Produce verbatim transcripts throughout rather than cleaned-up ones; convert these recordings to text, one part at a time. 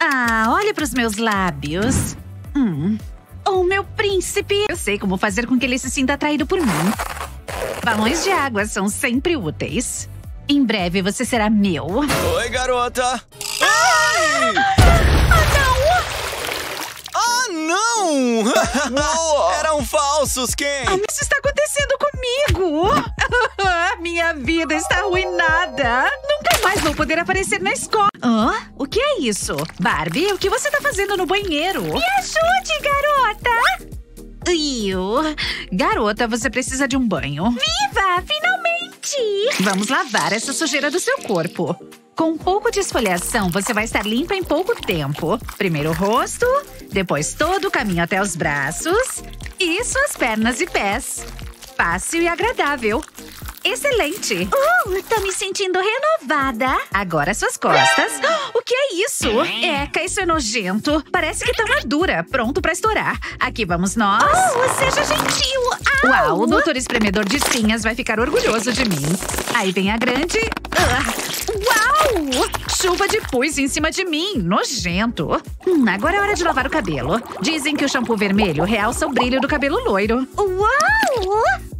Ah, olha para os meus lábios. Hum. Oh, meu príncipe! Eu sei como fazer com que ele se sinta atraído por mim. Balões de água são sempre úteis. Em breve você será meu. Oi, garota! Ai! Ah, não! Ah, não! Eram falsos, Ken! Isso está acontecendo comigo! Minha vida está arruinada! Nunca mais vou poder aparecer na escola! Hã? Ah, o que é isso? Barbie, o que você está fazendo no banheiro? Me ajude, garota! Iu. Garota, você precisa de um banho. Viva! Finalmente! Vamos lavar essa sujeira do seu corpo. Com um pouco de esfoliação, você vai estar limpa em pouco tempo. Primeiro o rosto, depois todo o caminho até os braços e suas pernas e pés. Fácil e agradável. Excelente! Uh, tô me sentindo renovada. Agora suas costas. O que é isso? Eca, isso é nojento. Parece que tá madura, pronto pra estourar. Aqui vamos nós. Oh, seja gentil. Au. Uau, o doutor espremedor de espinhas vai ficar orgulhoso de mim. Aí vem a grande... Uh. Uau! Chuva de pus em cima de mim. Nojento. Hum, agora é hora de lavar o cabelo. Dizem que o shampoo vermelho realça o brilho do cabelo loiro. Uau!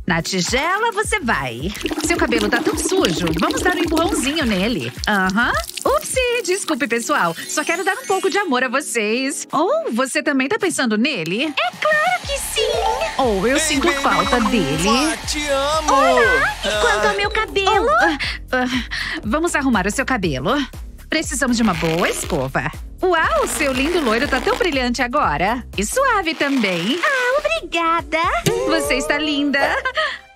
Na tigela você vai. Seu cabelo tá tão sujo, vamos dar um empurrãozinho nele. Aham. Uhum. Upsi, desculpe pessoal, só quero dar um pouco de amor a vocês. Ou oh, você também tá pensando nele? É claro que sim! Ou oh, eu Ei, sinto baby, falta dele. Te amo! Olá, e quanto ah. ao meu cabelo? Oh, uh, uh, vamos arrumar o seu cabelo. Precisamos de uma boa escova. Uau, seu lindo loiro tá tão brilhante agora. E suave também. Ah, obrigada. Você está linda.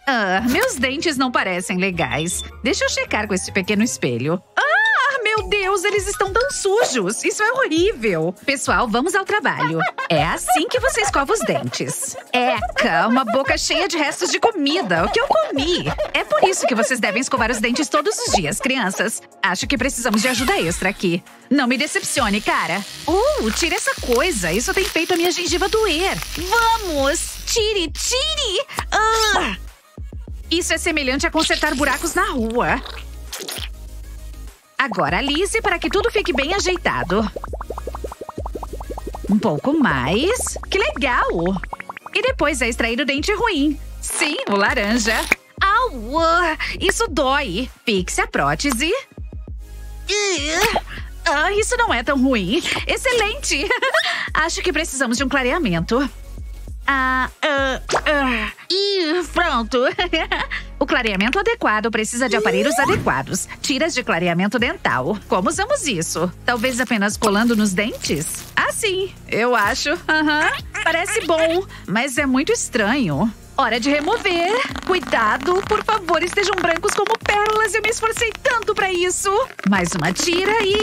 Ah, meus dentes não parecem legais. Deixa eu checar com este pequeno espelho. Ah, meu Deus, eles estão tão sujos. Isso é horrível. Pessoal, vamos ao trabalho. É assim que você escova os dentes. Eca, uma boca cheia de restos de comida. O que eu comi? É por isso que vocês devem escovar os dentes todos os dias, crianças. Acho que precisamos de ajuda extra aqui. Não me decepcione, cara. Uh, tira essa coisa. Isso tem feito a minha gengiva doer. Vamos! Tire, tire! Ah! Isso é semelhante a consertar buracos na rua. Agora alise para que tudo fique bem ajeitado. Um pouco mais. Que legal! E depois é extrair o dente ruim. Sim, o laranja. Au! Isso dói. Fixe a prótese. Uh! Ah, isso não é tão ruim. Excelente! Acho que precisamos de um clareamento. Ah, ah, ah. Ih, pronto. O clareamento adequado precisa de aparelhos adequados. Tiras de clareamento dental. Como usamos isso? Talvez apenas colando nos dentes? Ah, sim. Eu acho. Uhum. Parece bom, mas é muito estranho. Hora de remover. Cuidado, por favor, estejam brancos como pérolas. Eu me esforcei tanto pra isso. Mais uma tira e...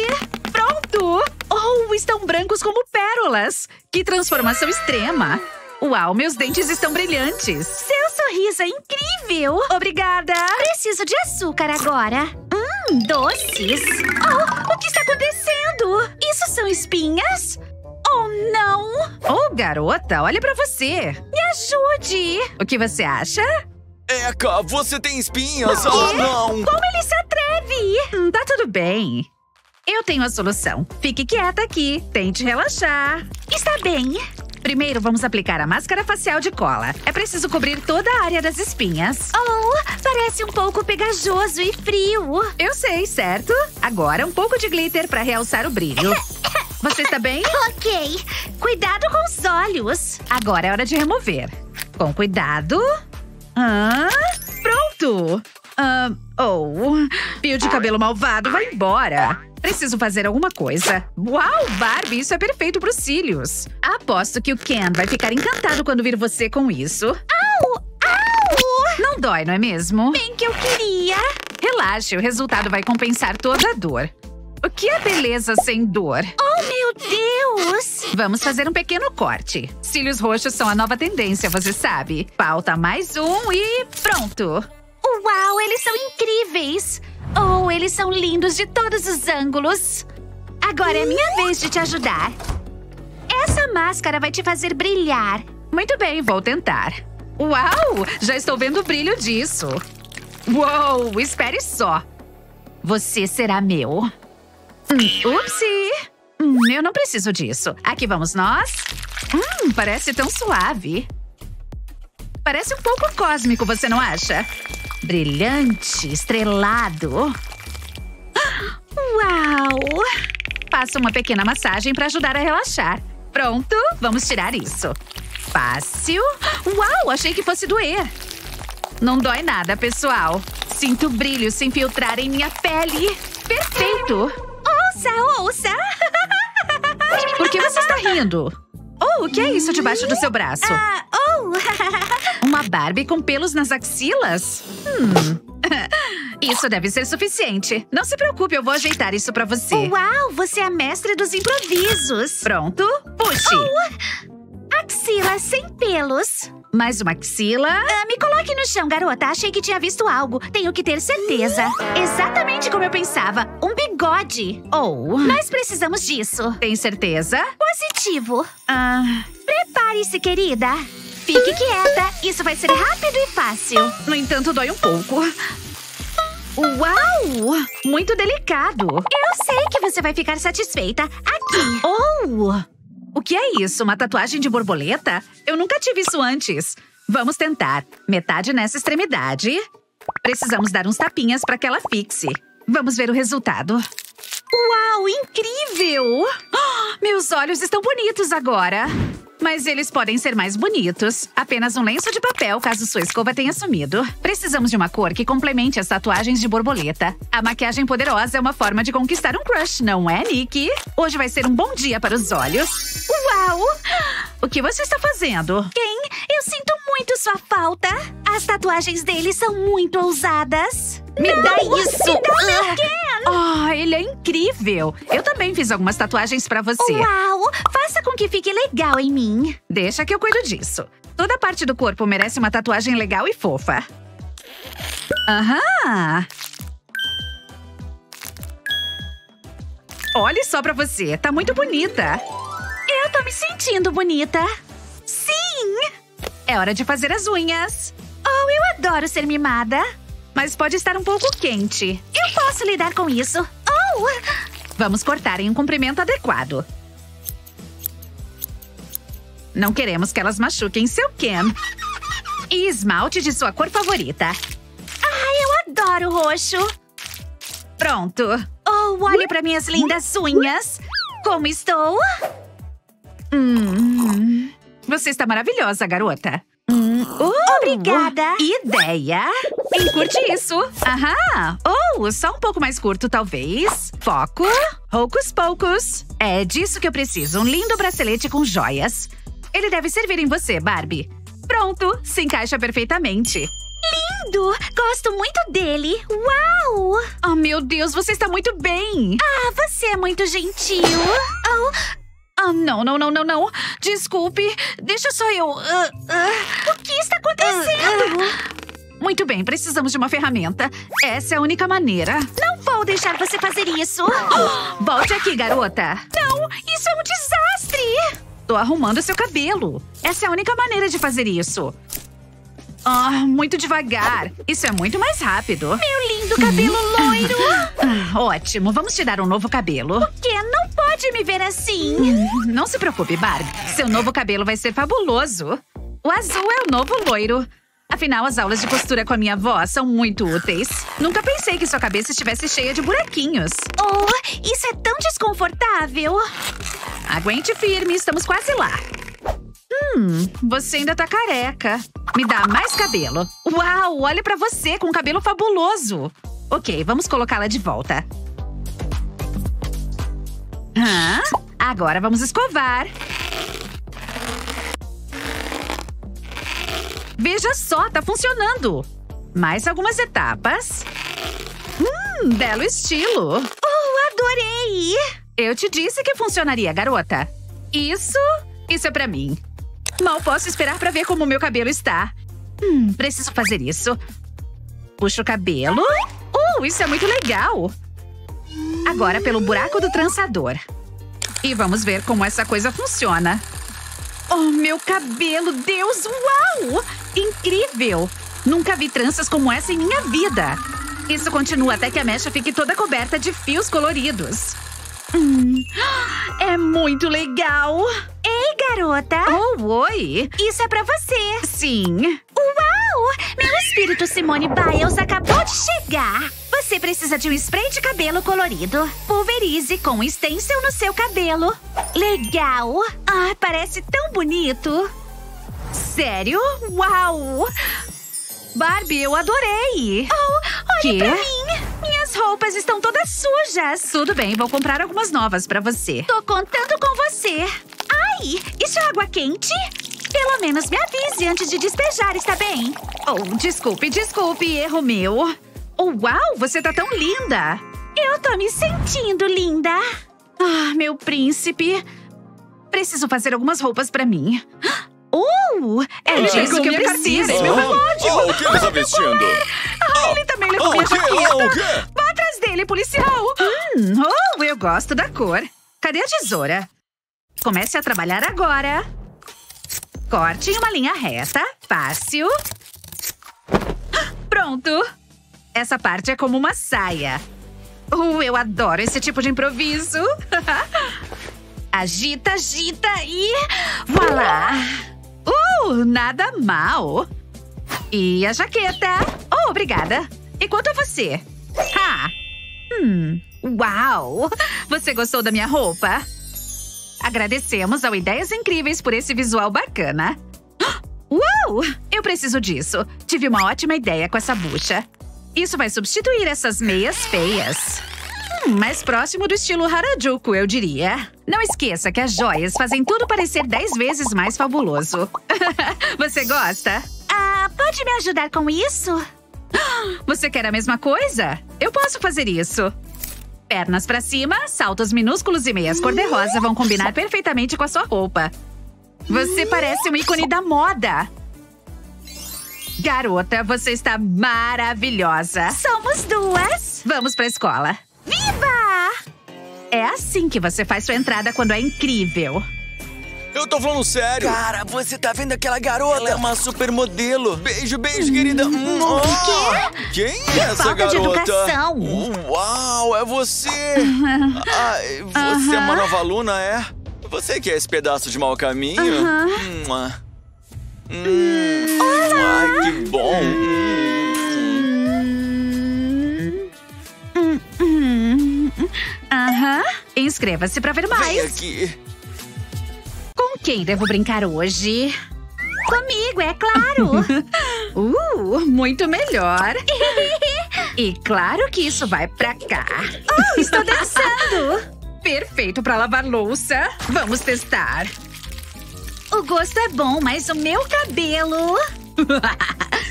pronto! Oh, estão brancos como pérolas. Que transformação extrema. Uau, meus dentes estão brilhantes. Seu sorriso é incrível. Obrigada. Preciso de açúcar agora. Hum, doces. Oh, o que está acontecendo? Isso são espinhas? Oh, não! Oh, garota, olha pra você! Me ajude! O que você acha? Eca, você tem espinhas! Oh, não! Como ele se atreve? Hum, tá tudo bem. Eu tenho a solução. Fique quieta aqui. Tente relaxar. Está bem. Primeiro, vamos aplicar a máscara facial de cola. É preciso cobrir toda a área das espinhas. Oh, parece um pouco pegajoso e frio. Eu sei, certo? Agora, um pouco de glitter pra realçar o brilho. Você está bem? Ok. Cuidado com os olhos. Agora é hora de remover. Com cuidado. Ah, pronto. Ah, oh, fio de cabelo malvado vai embora. Preciso fazer alguma coisa. Uau, Barbie, isso é perfeito para os cílios. Aposto que o Ken vai ficar encantado quando vir você com isso. Au, au. Não dói, não é mesmo? Bem que eu queria. Relaxe, o resultado vai compensar toda a dor. O que é beleza sem dor? Oh, meu Deus! Vamos fazer um pequeno corte. Cílios roxos são a nova tendência, você sabe. Falta mais um e pronto! Uau, eles são incríveis! Oh, eles são lindos de todos os ângulos! Agora é minha vez de te ajudar. Essa máscara vai te fazer brilhar. Muito bem, vou tentar. Uau, já estou vendo o brilho disso. Uou, espere só. Você será meu. Upsi! Hum, eu não preciso disso. Aqui vamos nós. Hum, parece tão suave. Parece um pouco cósmico, você não acha? Brilhante, estrelado. Uau! Faço uma pequena massagem para ajudar a relaxar. Pronto, vamos tirar isso. Fácil. Uau, achei que fosse doer. Não dói nada, pessoal. Sinto brilho se infiltrar em minha pele. Perfeito. Ouça, ouça. Por que você está rindo? Oh, o que é isso debaixo do seu braço? Ah, oh. Uma Barbie com pelos nas axilas? Hum. Isso deve ser suficiente. Não se preocupe, eu vou ajeitar isso pra você. Uau, você é a mestre dos improvisos. Pronto, puxe. Oh, axila sem pelos. Mais uma axila. Ah, me coloque no chão, garota. Achei que tinha visto algo. Tenho que ter certeza. Exatamente como eu pensava. Um bigode. Oh. Nós precisamos disso. Tem certeza? Positivo. Ah. Prepare-se, querida. Fique quieta. Isso vai ser rápido e fácil. No entanto, dói um pouco. Uau! Muito delicado. Eu sei que você vai ficar satisfeita. Aqui. Oh! O que é isso? Uma tatuagem de borboleta? Eu nunca tive isso antes. Vamos tentar. Metade nessa extremidade. Precisamos dar uns tapinhas para que ela fixe. Vamos ver o resultado. Uau! Incrível! Oh, meus olhos estão bonitos agora. Mas eles podem ser mais bonitos. Apenas um lenço de papel, caso sua escova tenha sumido. Precisamos de uma cor que complemente as tatuagens de borboleta. A maquiagem poderosa é uma forma de conquistar um crush, não é, Nick? Hoje vai ser um bom dia para os olhos. Uau! O que você está fazendo? Ken, eu sinto muito sua falta. As tatuagens dele são muito ousadas. Me não, dá isso! Me dá o Ken! Oh, ele é incrível! Eu também fiz algumas tatuagens pra você. Uau! Faça com que fique legal em mim. Deixa que eu cuido disso. Toda parte do corpo merece uma tatuagem legal e fofa. Aham! Olhe só pra você, tá muito bonita. Eu tô me sentindo bonita. Sim! É hora de fazer as unhas. Oh, eu adoro ser mimada. Mas pode estar um pouco quente. Eu posso lidar com isso. Oh! Vamos cortar em um comprimento adequado. Não queremos que elas machuquem seu Ken. E esmalte de sua cor favorita. Ai, eu adoro roxo. Pronto. Oh, olhe para minhas lindas unhas. Como estou? Hum, você está maravilhosa, garota. Hum, uh, Obrigada! Ideia! Encurte isso! Aham! Ou, oh, só um pouco mais curto, talvez. Foco. Hocus pocus. É disso que eu preciso, um lindo bracelete com joias. Ele deve servir em você, Barbie. Pronto, se encaixa perfeitamente. Lindo! Gosto muito dele! Uau! Oh, meu Deus, você está muito bem! Ah, você é muito gentil! Oh... Ah, oh, não, não, não, não, não. Desculpe. Deixa só eu... Uh, uh. O que está acontecendo? Uh, uh. Muito bem, precisamos de uma ferramenta. Essa é a única maneira. Não vou deixar você fazer isso. Oh, volte aqui, garota. Não, isso é um desastre. Tô arrumando seu cabelo. Essa é a única maneira de fazer isso. Ah, oh, muito devagar. Isso é muito mais rápido. Meu lindo cabelo loiro. Ah, ótimo, vamos te dar um novo cabelo. O quê? Não pode. Pode me ver assim. Não se preocupe, Barbie. Seu novo cabelo vai ser fabuloso. O azul é o novo loiro. Afinal, as aulas de costura com a minha avó são muito úteis. Nunca pensei que sua cabeça estivesse cheia de buraquinhos. Oh, isso é tão desconfortável. Aguente firme, estamos quase lá. Hum, você ainda tá careca. Me dá mais cabelo. Uau, olha pra você com um cabelo fabuloso. Ok, vamos colocá-la de volta. Hã? Agora vamos escovar. Veja só, tá funcionando. Mais algumas etapas. Hum, belo estilo. Oh, adorei! Eu te disse que funcionaria, garota. Isso, isso é pra mim. Mal posso esperar pra ver como o meu cabelo está. Hum, preciso fazer isso. Puxo o cabelo. Oh, isso é muito legal. Agora pelo buraco do trançador. E vamos ver como essa coisa funciona. Oh, meu cabelo! Deus! Uau! Incrível! Nunca vi tranças como essa em minha vida. Isso continua até que a mecha fique toda coberta de fios coloridos. Hum, É muito legal! Ei, garota! Oh, oi! Isso é pra você! Sim! Uau! Meu espírito Simone Biles acabou de chegar! Você precisa de um spray de cabelo colorido. Pulverize com um stencil no seu cabelo. Legal! Ah, parece tão bonito! Sério? Uau! Barbie, eu adorei! Oh, olha que? Pra mim! Minhas roupas estão todas sujas! Tudo bem, vou comprar algumas novas pra você. Tô contando com você! Ai, isso é água quente? Pelo menos me avise antes de despejar, está bem? Oh, desculpe, desculpe, erro meu. Uau, você tá tão linda! Eu tô me sentindo linda! Ah, meu príncipe! Preciso fazer algumas roupas pra mim. Oh! É disso que eu preciso! Oh, meu relógio! Oh, o que ele tá vestindo? Ah, ele também levou minha jaqueta! Vá atrás dele, policial! Hum, oh, eu gosto da cor! Cadê a tesoura? Comece a trabalhar agora! Corte em uma linha reta, fácil… Pronto! Essa parte é como uma saia. Uh, eu adoro esse tipo de improviso! Agita, agita e… voilá! Uh, nada mal! E a jaqueta? Oh, obrigada! E quanto a você? Ha! Hum, uau! Você gostou da minha roupa? Agradecemos ao Ideias Incríveis por esse visual bacana. Uau! Eu preciso disso. Tive uma ótima ideia com essa bucha. Isso vai substituir essas meias feias. Hum, mais próximo do estilo Harajuku, eu diria. Não esqueça que as joias fazem tudo parecer dez vezes mais fabuloso. Você gosta? Ah, pode me ajudar com isso? Você quer a mesma coisa? Eu posso fazer isso. Pernas pra cima, saltos minúsculos e meias cor-de-rosa vão combinar perfeitamente com a sua roupa. Você parece um ícone da moda! Garota, você está maravilhosa! Somos duas! Vamos pra escola! Viva! É assim que você faz sua entrada quando é incrível! Eu tô falando sério! Cara, você tá vendo aquela garota? Ela é uma supermodelo! Beijo, beijo, querida! Hum, oh, o quê? Quem que é essa falta garota? De educação! Uau, é você! Ai, você uh-huh. é uma nova aluna, é? Você quer esse pedaço de mau caminho? Uh-huh. hum, hum. Olá! Ai, que bom! Aham. Uh-huh. Inscreva-se pra ver mais! Vem aqui! Com quem devo brincar hoje? Comigo, é claro! uh, muito melhor! E claro que isso vai pra cá! Oh, estou dançando! Perfeito pra lavar louça! Vamos testar! O gosto é bom, mas o meu cabelo…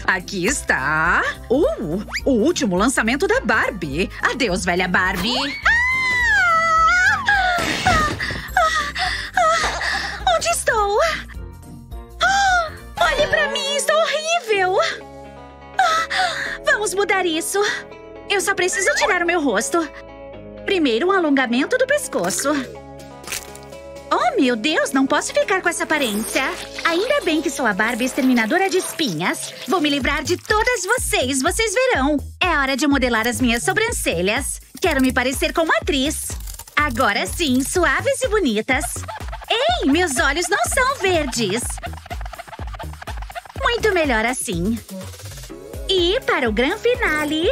Aqui está… Uh, o último lançamento da Barbie! Adeus, velha Barbie! Ah! Ah, ah, ah. Onde estou? Ah, olhe pra mim, estou horrível! Ah, vamos mudar isso! Eu só preciso tirar o meu rosto! Primeiro, um alongamento do pescoço. Oh, meu Deus, não posso ficar com essa aparência. Ainda bem que sou a Barbie exterminadora de espinhas. Vou me livrar de todas vocês, vocês verão. É hora de modelar as minhas sobrancelhas. Quero me parecer com uma atriz. Agora sim, suaves e bonitas. Ei, meus olhos não são verdes. Muito melhor assim. E para o grande finale…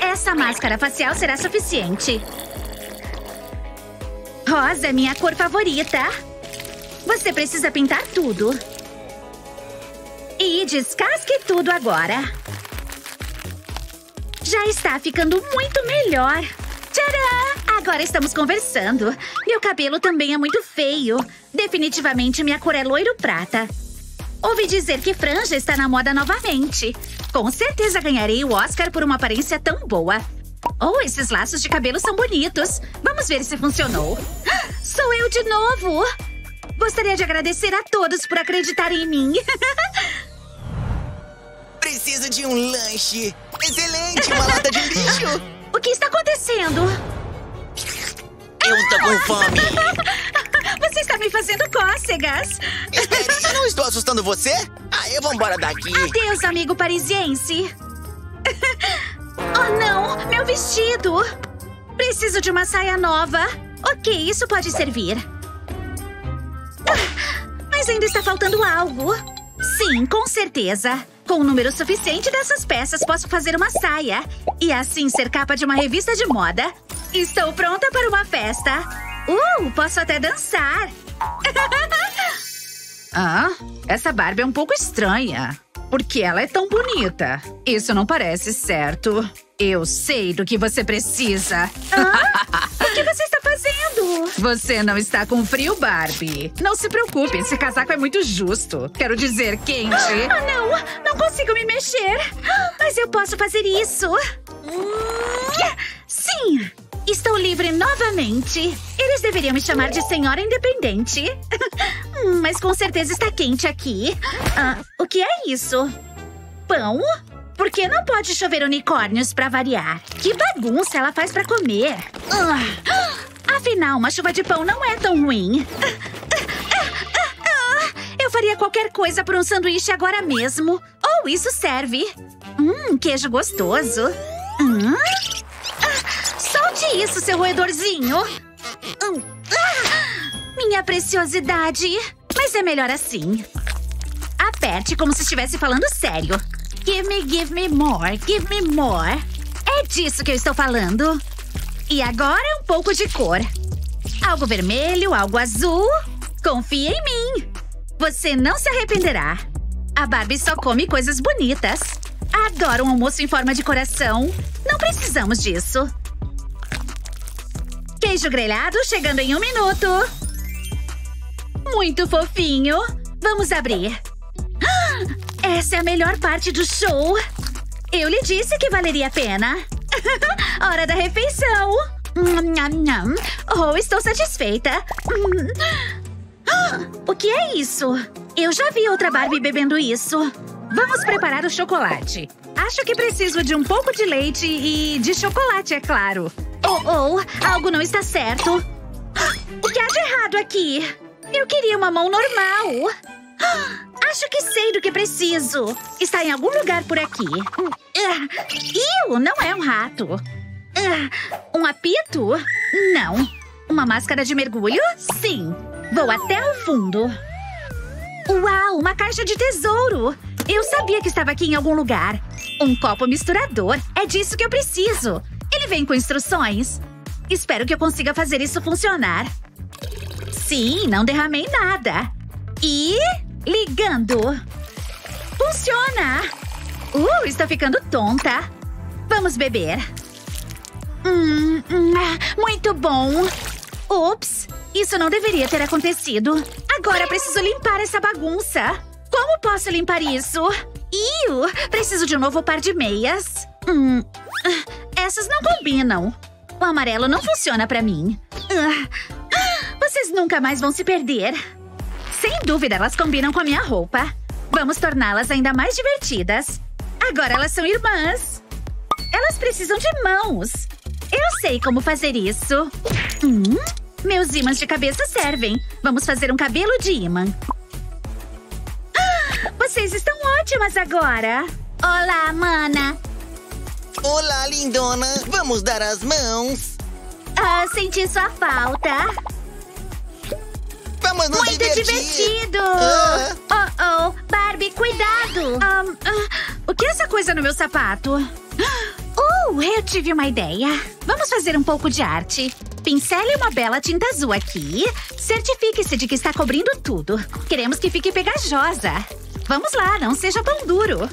Essa máscara facial será suficiente. Rosa é minha cor favorita. Você precisa pintar tudo. E descasque tudo agora. Já está ficando muito melhor. Tcharam! Agora estamos conversando. Meu cabelo também é muito feio. Definitivamente minha cor é loiro prata. Ouvi dizer que franja está na moda novamente. Com certeza ganharei o Oscar por uma aparência tão boa. Oh, esses laços de cabelo são bonitos. Vamos ver se funcionou. Sou eu de novo! Gostaria de agradecer a todos por acreditarem em mim. Preciso de um lanche. Excelente, uma lata de lixo. O que está acontecendo? Eu estou com fome. Você está me fazendo cócegas. Espere, eu não estou assustando você? Ah, eu vou embora daqui. Adeus, amigo parisiense. Oh, não! Meu vestido! Preciso de uma saia nova. Ok, isso pode servir. Ah, mas ainda está faltando algo. Sim, com certeza. Com o número suficiente dessas peças, posso fazer uma saia. E assim ser capa de uma revista de moda. Estou pronta para uma festa. Uh, posso até dançar. Ah, essa Barbie é um pouco estranha. Por que ela é tão bonita? Isso não parece certo. Eu sei do que você precisa. Ah, o que você está fazendo? Você não está com frio, Barbie. Não se preocupe, esse casaco é muito justo. Quero dizer, quente. Ah, não! Não consigo me mexer. Mas eu posso fazer isso. Sim! Estou livre novamente. Eles deveriam me chamar de senhora independente. Mas com certeza está quente aqui. Ah, o que é isso? Pão? Por que não pode chover unicórnios para variar? Que bagunça ela faz para comer. Ah, afinal, uma chuva de pão não é tão ruim. Ah, ah, ah, ah, eu faria qualquer coisa por um sanduíche agora mesmo. Ou isso serve. Hum, queijo gostoso. Hum? Solte isso, seu roedorzinho! Hum. Ah, minha preciosidade! Mas é melhor assim. Aperte como se estivesse falando sério. Give me, give me more, give me more. É disso que eu estou falando. E agora um pouco de cor. Algo vermelho, algo azul. Confie em mim. Você não se arrependerá. A Barbie só come coisas bonitas. Adoro um almoço em forma de coração. Não precisamos disso. Queijo grelhado chegando em um minuto. Muito fofinho. Vamos abrir. Ah, essa é a melhor parte do show. Eu lhe disse que valeria a pena. Hora da refeição. Oh, estou satisfeita. Ah, o que é isso? Eu já vi outra Barbie bebendo isso. Vamos preparar o chocolate. Acho que preciso de um pouco de leite e de chocolate, é claro. Oh, oh, algo não está certo. O que há de errado aqui? Eu queria uma mão normal. Acho que sei do que preciso. Está em algum lugar por aqui. Iu, não é um rato. Um apito? Não. Uma máscara de mergulho? Sim. Vou até o fundo. Uau, uma caixa de tesouro. Eu sabia que estava aqui em algum lugar. Um copo misturador. É disso que eu preciso. Ele vem com instruções. Espero que eu consiga fazer isso funcionar. Sim, não derramei nada. E… ligando. Funciona! Uh, estou ficando tonta. Vamos beber. Hum, hum, muito bom. Ops, isso não deveria ter acontecido. Agora preciso limpar essa bagunça. Como posso limpar isso? Iu, preciso de um novo par de meias. Hum… Essas não combinam. O amarelo não funciona pra mim. Uh, vocês nunca mais vão se perder. Sem dúvida, elas combinam com a minha roupa. Vamos torná-las ainda mais divertidas. Agora elas são irmãs. Elas precisam de mãos. Eu sei como fazer isso. Hum, meus ímãs de cabeça servem. Vamos fazer um cabelo de ímã. Ah, vocês estão ótimas agora. Olá, mana. Olá, lindona! Vamos dar as mãos! Ah, senti sua falta! Vamos nos Muito divertir! Muito divertido! Ah. Oh, oh! Barbie, cuidado! Um, uh, o que é essa coisa no meu sapato? Uh, eu tive uma ideia! Vamos fazer um pouco de arte! Pincele uma bela tinta azul aqui. Certifique-se de que está cobrindo tudo. Queremos que fique pegajosa. Vamos lá, não seja tão duro!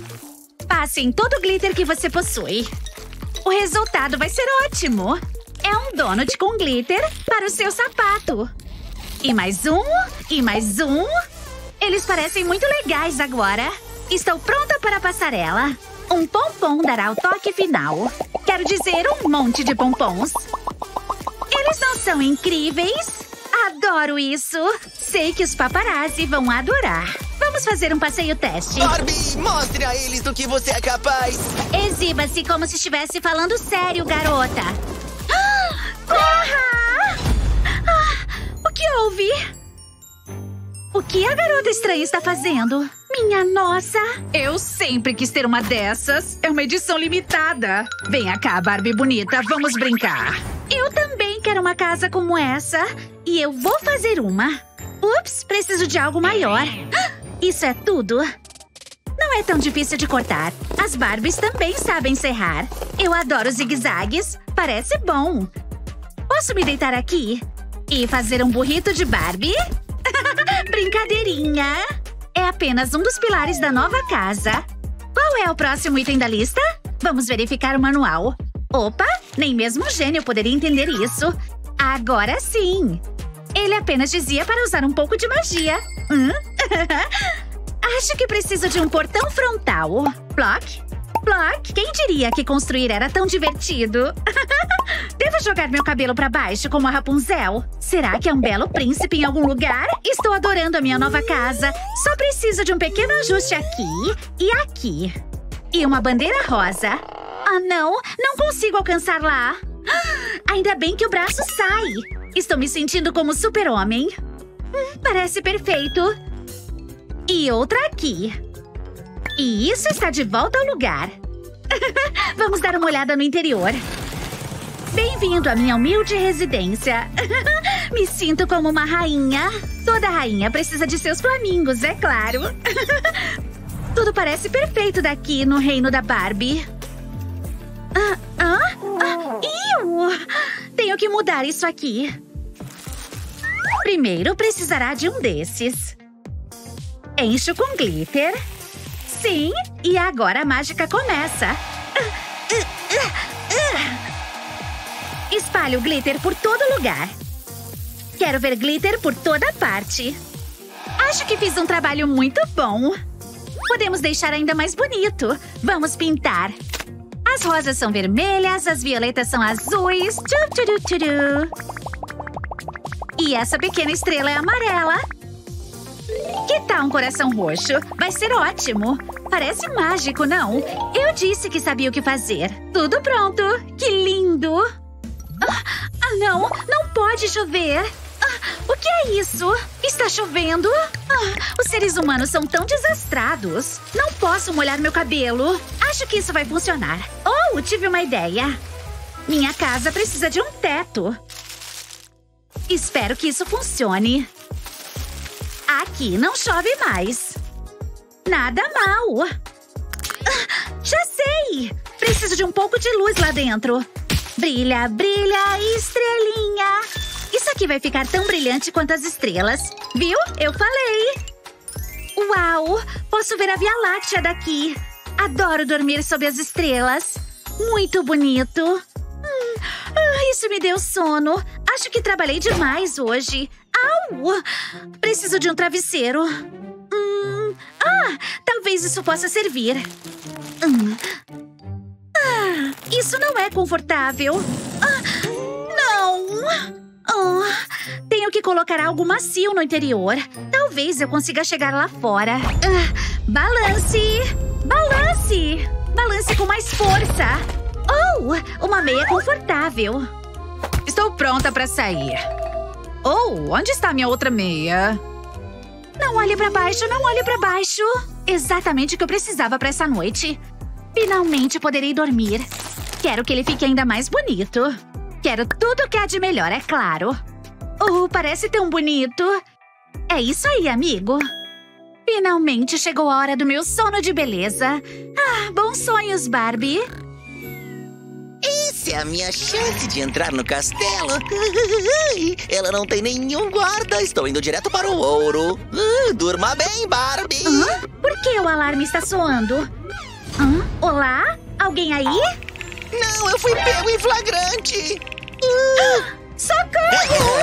Passe em todo o glitter que você possui. O resultado vai ser ótimo. É um donut com glitter para o seu sapato. E mais um, e mais um. Eles parecem muito legais agora. Estou pronta para a passarela. Um pompom dará o toque final. Quero dizer, um monte de pompons. Eles não são incríveis? Adoro isso. Sei que os paparazzi vão adorar. Vamos fazer um passeio teste. Barbie, mostre a eles do que você é capaz. Exiba-se como se estivesse falando sério, garota. Ah, corra! Ah, o que houve? O que a garota estranha está fazendo? Minha nossa! Eu sempre quis ter uma dessas. É uma edição limitada. Vem cá, Barbie bonita. Vamos brincar. Eu também quero uma casa como essa. E eu vou fazer uma. Ups, preciso de algo maior. Isso é tudo. Não é tão difícil de cortar. As Barbies também sabem serrar. Eu adoro zigue-zagues. Parece bom. Posso me deitar aqui? E fazer um burrito de Barbie? Brincadeirinha! É apenas um dos pilares da nova casa. Qual é o próximo item da lista? Vamos verificar o manual. Opa! Nem mesmo um gênio poderia entender isso. Agora sim! Ele apenas dizia para usar um pouco de magia. Hum? Acho que preciso de um portão frontal. Ploc? Ploc? Quem diria que construir era tão divertido? Devo jogar meu cabelo para baixo como a Rapunzel? Será que é um belo príncipe em algum lugar? Estou adorando a minha nova casa. Só preciso de um pequeno ajuste aqui e aqui. E uma bandeira rosa. Ah, não! Não consigo alcançar lá. Ah, ainda bem que o braço sai. Estou me sentindo como super-homem. Hum, parece perfeito. E outra aqui. E isso está de volta ao lugar. Vamos dar uma olhada no interior. Bem-vindo à minha humilde residência. Me sinto como uma rainha. Toda rainha precisa de seus flamingos, é claro. Tudo parece perfeito daqui no reino da Barbie. Ah, ah, ah, eu tenho que mudar isso aqui. Primeiro precisará de um desses. Encho com glitter. Sim, e agora a mágica começa. Espalho glitter por todo lugar. Quero ver glitter por toda parte. Acho que fiz um trabalho muito bom. Podemos deixar ainda mais bonito. Vamos pintar. As rosas são vermelhas, as violetas são azuis. E essa pequena estrela é amarela. Que tal um coração roxo? Vai ser ótimo! Parece mágico, não? Eu disse que sabia o que fazer. Tudo pronto! Que lindo! Ah, não! Não pode chover! Ah, o que é isso? Está chovendo? Ah, os seres humanos são tão desastrados! Não posso molhar meu cabelo! Acho que isso vai funcionar! Oh, tive uma ideia! Minha casa precisa de um teto! Espero que isso funcione! Aqui não chove mais. Nada mal. Ah, já sei! Preciso de um pouco de luz lá dentro. Brilha, brilha, estrelinha. Isso aqui vai ficar tão brilhante quanto as estrelas. Viu? Eu falei. Uau! Posso ver a Via Láctea daqui. Adoro dormir sob as estrelas. Muito bonito. Hum, ah, isso me deu sono. Acho que trabalhei demais hoje. Au! Preciso de um travesseiro. Hum, ah, talvez isso possa servir. Hum. Ah, isso não é confortável. Ah, não! Ah, tenho que colocar algo macio no interior. Talvez eu consiga chegar lá fora. Ah, balance! Balance! Balance com mais força. Oh, uma meia confortável. Estou pronta para sair. Oh, onde está minha outra meia? Não olhe pra baixo, não olhe pra baixo. Exatamente o que eu precisava pra essa noite. Finalmente poderei dormir. Quero que ele fique ainda mais bonito. Quero tudo o que há de melhor, é claro. Oh, parece tão bonito. É isso aí, amigo. Finalmente chegou a hora do meu sono de beleza. Ah, bons sonhos, Barbie. Essa é a minha chance de entrar no castelo. Ela não tem nenhum guarda. Estou indo direto para o ouro. Uh, durma bem, Barbie. Hã? Por que o alarme está soando? Hã? Olá? Alguém aí? Não, eu fui pego em flagrante. Uh. Socorro!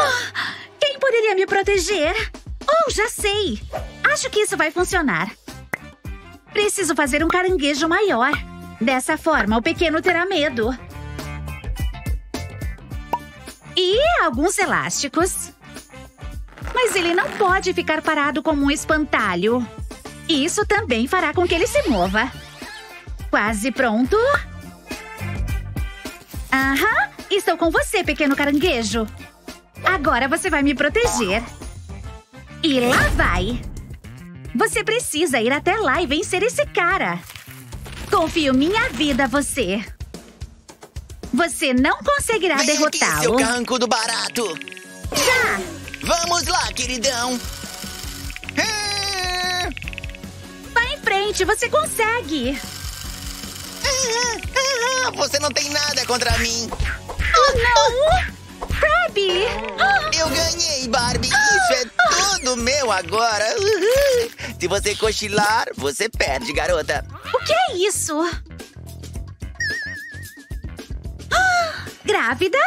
Oh, quem poderia me proteger? Oh, já sei. Acho que isso vai funcionar. Preciso fazer um caranguejo maior. Dessa forma, o pequeno terá medo. E alguns elásticos. Mas ele não pode ficar parado como um espantalho. Isso também fará com que ele se mova. Quase pronto. Aham, estou com você, pequeno caranguejo. Agora você vai me proteger. E lá vai. Você precisa ir até lá e vencer esse cara. Confio minha vida a você. Você não conseguirá derrotá-lo. Seu canco do barato. Já! Vamos lá, queridão. Ah! Vai em frente, você consegue. Ah, ah, ah, você não tem nada contra mim. Oh, não! Ah! Barbie! Ah! Eu ganhei, Barbie. Ah! Isso é ah! tudo meu agora. Uhul. Se você cochilar, você perde, garota. O que é isso? Grávida?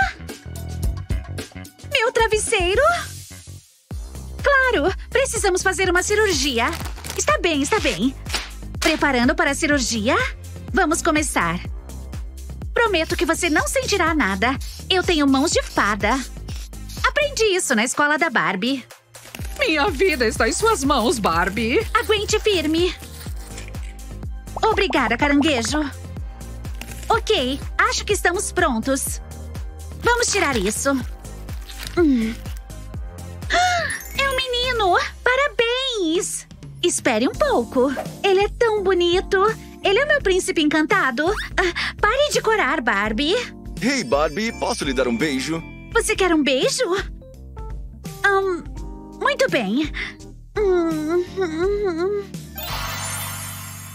Meu travesseiro? Claro! Precisamos fazer uma cirurgia. Está bem, está bem. Preparando para a cirurgia? Vamos começar. Prometo que você não sentirá nada. Eu tenho mãos de fada. Aprendi isso na escola da Barbie. Minha vida está em suas mãos, Barbie. Aguente firme. Obrigada, caranguejo. Ok, acho que estamos prontos. Vamos tirar isso. Hum. É um menino! Parabéns! Espere um pouco. Ele é tão bonito. Ele é meu príncipe encantado. Ah, pare de corar, Barbie. Hey, Barbie, posso lhe dar um beijo? Você quer um beijo? Um, muito bem. Hum, hum, hum.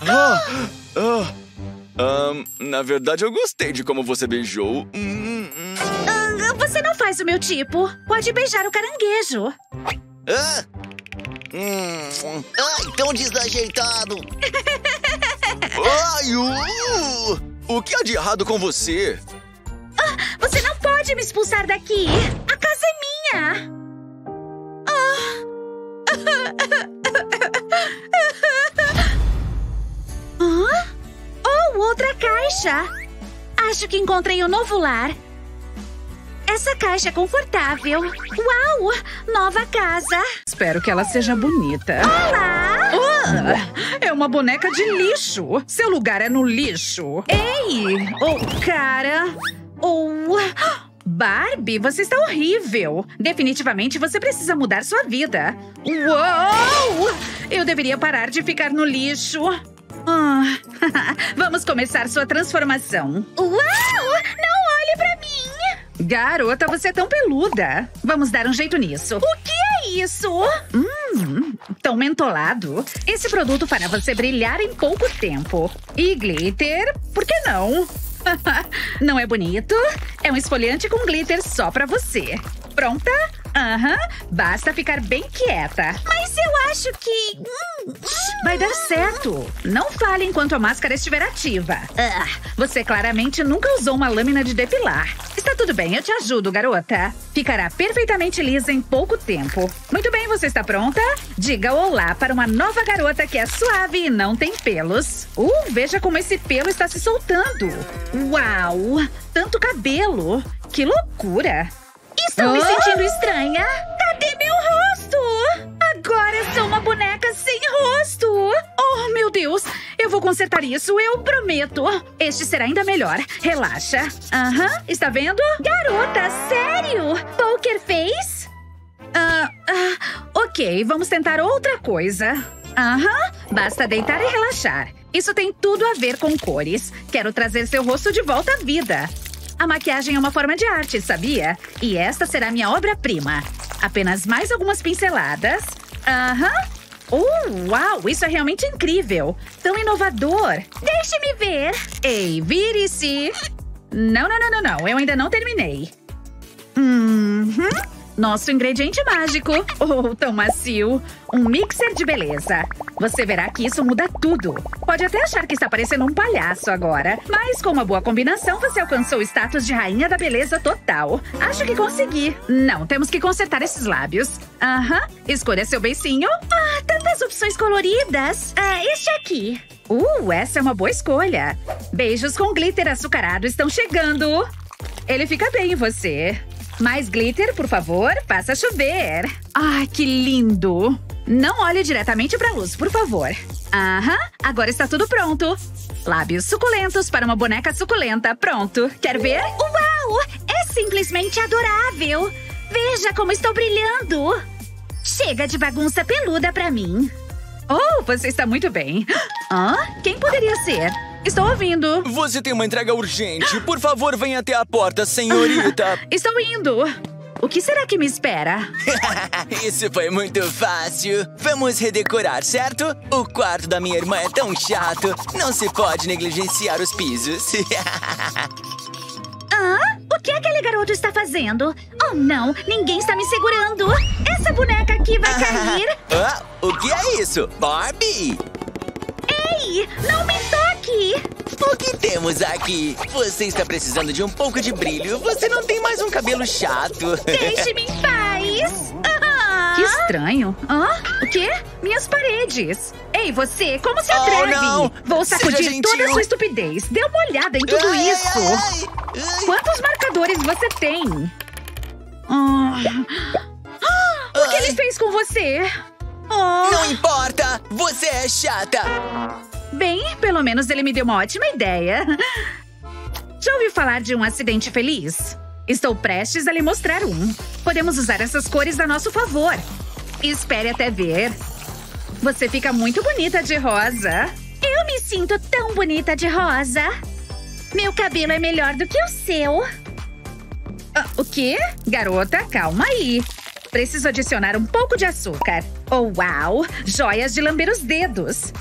Ah, ah, um, na verdade, eu gostei de como você beijou. Hum, hum. Você não faz o meu tipo. Pode beijar o caranguejo. Ah, hum. Ai, tão desajeitado. Ai, uh, o que há de errado com você? Ah, você não pode me expulsar daqui. A casa é minha. Oh. Hã? Oh, outra caixa. Acho que encontrei um novo lar. Essa caixa é confortável. Uau! Nova casa. Espero que ela seja bonita. Olá! Oh, é uma boneca de lixo. Seu lugar é no lixo. Ei! Oh, cara! Oh! Barbie, você está horrível. Definitivamente você precisa mudar sua vida. Uou! Eu deveria parar de ficar no lixo. Ah. Vamos começar sua transformação. Uau! Não olhe pra mim! Garota, você é tão peluda. Vamos dar um jeito nisso. O que é isso? Hum, tão mentolado. Esse produto fará você brilhar em pouco tempo. E glitter, por que não? Não é bonito? É um esfoliante com glitter só pra você. Pronta? Aham, uhum. Basta ficar bem quieta. Mas eu acho que... Hum, hum, vai dar certo. Não fale enquanto a máscara estiver ativa. Ah, você claramente nunca usou uma lâmina de depilar. Está tudo bem, eu te ajudo, garota. Ficará perfeitamente lisa em pouco tempo. Muito bem, você está pronta? Diga olá para uma nova garota que é suave e não tem pelos. Uh, veja como esse pelo está se soltando. Uau, tanto cabelo. Que loucura. Estou oh! me sentindo estranha. Cadê meu rosto? Agora sou uma boneca sem rosto. Oh, meu Deus. Eu vou consertar isso, eu prometo. Este será ainda melhor. Relaxa. Aham, uhum. Está vendo? Garota, sério? Poker face? Ah, uh, uh, ok, vamos tentar outra coisa. Aham, uhum. Basta deitar e relaxar. Isso tem tudo a ver com cores. Quero trazer seu rosto de volta à vida. A maquiagem é uma forma de arte, sabia? E esta será minha obra-prima. Apenas mais algumas pinceladas. Aham. Uhum. Oh, uau, isso é realmente incrível. Tão inovador. Deixe-me ver. Ei, vire-se. Não, não, não, não, não. Eu ainda não terminei. Uhum. Nosso ingrediente mágico. Oh, tão macio. Um mixer de beleza. Você verá que isso muda tudo. Pode até achar que está parecendo um palhaço agora. Mas com uma boa combinação, você alcançou o status de rainha da beleza total. Acho que consegui. Não, temos que consertar esses lábios. Aham. Escolha seu beicinho. Ah, tantas opções coloridas. Ah, este aqui. Uh, essa é uma boa escolha. Beijos com glitter açucarado estão chegando. Ele fica bem em você. Mais glitter, por favor. Faça chover. Ai, que lindo. Não olhe diretamente para a luz, por favor. Aham, agora está tudo pronto. Lábios suculentos para uma boneca suculenta. Pronto. Quer ver? Uau! É simplesmente adorável. Veja como estou brilhando. Chega de bagunça peluda para mim. Oh, você está muito bem. Hã? Quem poderia ser? Estou ouvindo. Você tem uma entrega urgente. Por favor, venha até a porta, senhorita. Estou indo. O que será que me espera? Isso foi muito fácil. Vamos redecorar, certo? O quarto da minha irmã é tão chato. Não se pode negligenciar os pisos. Ah? O que aquele garoto está fazendo? Oh, não! Ninguém está me segurando! Essa boneca aqui vai cair! Ah, o que é isso? Barbie? Ei! Não me toque! O que temos aqui? Você está precisando de um pouco de brilho. Você não tem mais um cabelo chato. Deixe-me em paz. Ah. Que estranho. Ah? O quê? Minhas paredes. Ei, você, como se atreve? Oh, não. Vou sacudir toda a sua estupidez. Dê uma olhada em tudo ai, isso. Ai, ai, ai. Quantos marcadores você tem? Ah. Ah, o que ai. ele fez com você? Oh. Não importa. Você é chata. Bem, pelo menos ele me deu uma ótima ideia. Já ouviu falar de um acidente feliz? Estou prestes a lhe mostrar um. Podemos usar essas cores a nosso favor. Espere até ver. Você fica muito bonita de rosa. Eu me sinto tão bonita de rosa. Meu cabelo é melhor do que o seu. Ah, o quê? Garota, calma aí. Preciso adicionar um pouco de açúcar. Oh, uau! Joias de lamber os dedos.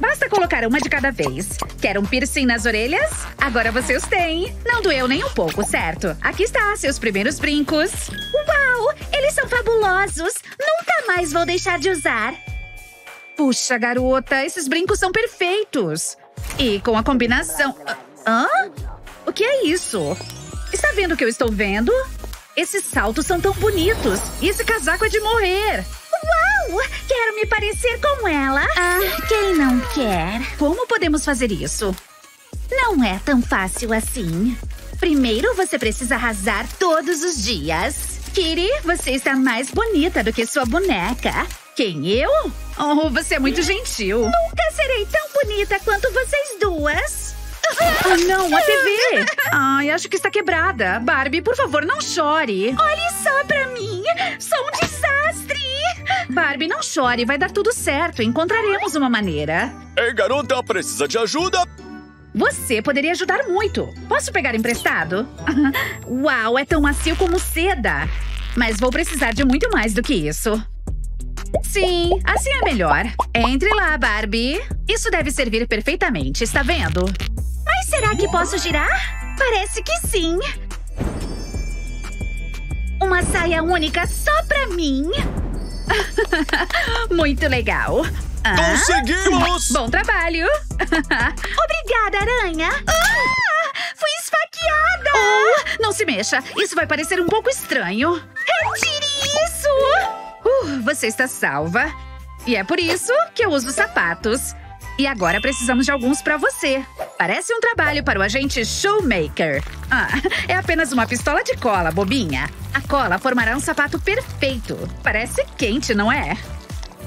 Basta colocar uma de cada vez. Quer um piercing nas orelhas? Agora você os tem. Não doeu nem um pouco, certo? Aqui está, seus primeiros brincos. Uau! Eles são fabulosos! Nunca mais vou deixar de usar. Puxa, garota, esses brincos são perfeitos. E com a combinação… Hã? O que é isso? Está vendo o que eu estou vendo? Esses saltos são tão bonitos. E esse casaco é de morrer. Uau! Quero me parecer com ela! Ah, quem não quer? Como podemos fazer isso? Não é tão fácil assim. Primeiro, você precisa arrasar todos os dias. Kitty, você está mais bonita do que sua boneca. Quem, eu? Oh, você é muito gentil. Nunca serei tão bonita quanto vocês duas. Ah, não, a tê vê! Ai, acho que está quebrada. Barbie, por favor, não chore. Olhe só pra mim! Sou um desastre! Barbie, não chore, vai dar tudo certo. Encontraremos uma maneira. Ei, garota, precisa de ajuda? Você poderia ajudar muito. Posso pegar emprestado? Uau, é tão macio como seda. Mas vou precisar de muito mais do que isso. Sim, assim é melhor. Entre lá, Barbie. Isso deve servir perfeitamente, está vendo? Mas será que posso girar? Parece que sim. Uma saia única só pra mim. Muito legal. Ah, conseguimos! Bom trabalho. Obrigada, aranha. Ah, fui esfaqueada. Oh, não se mexa. Isso vai parecer um pouco estranho. Retire isso. Uh, você está salva. E é por isso que eu uso sapatos. E agora precisamos de alguns pra você. Parece um trabalho para o agente Showmaker. Ah, é apenas uma pistola de cola, bobinha. A cola formará um sapato perfeito. Parece quente, não é?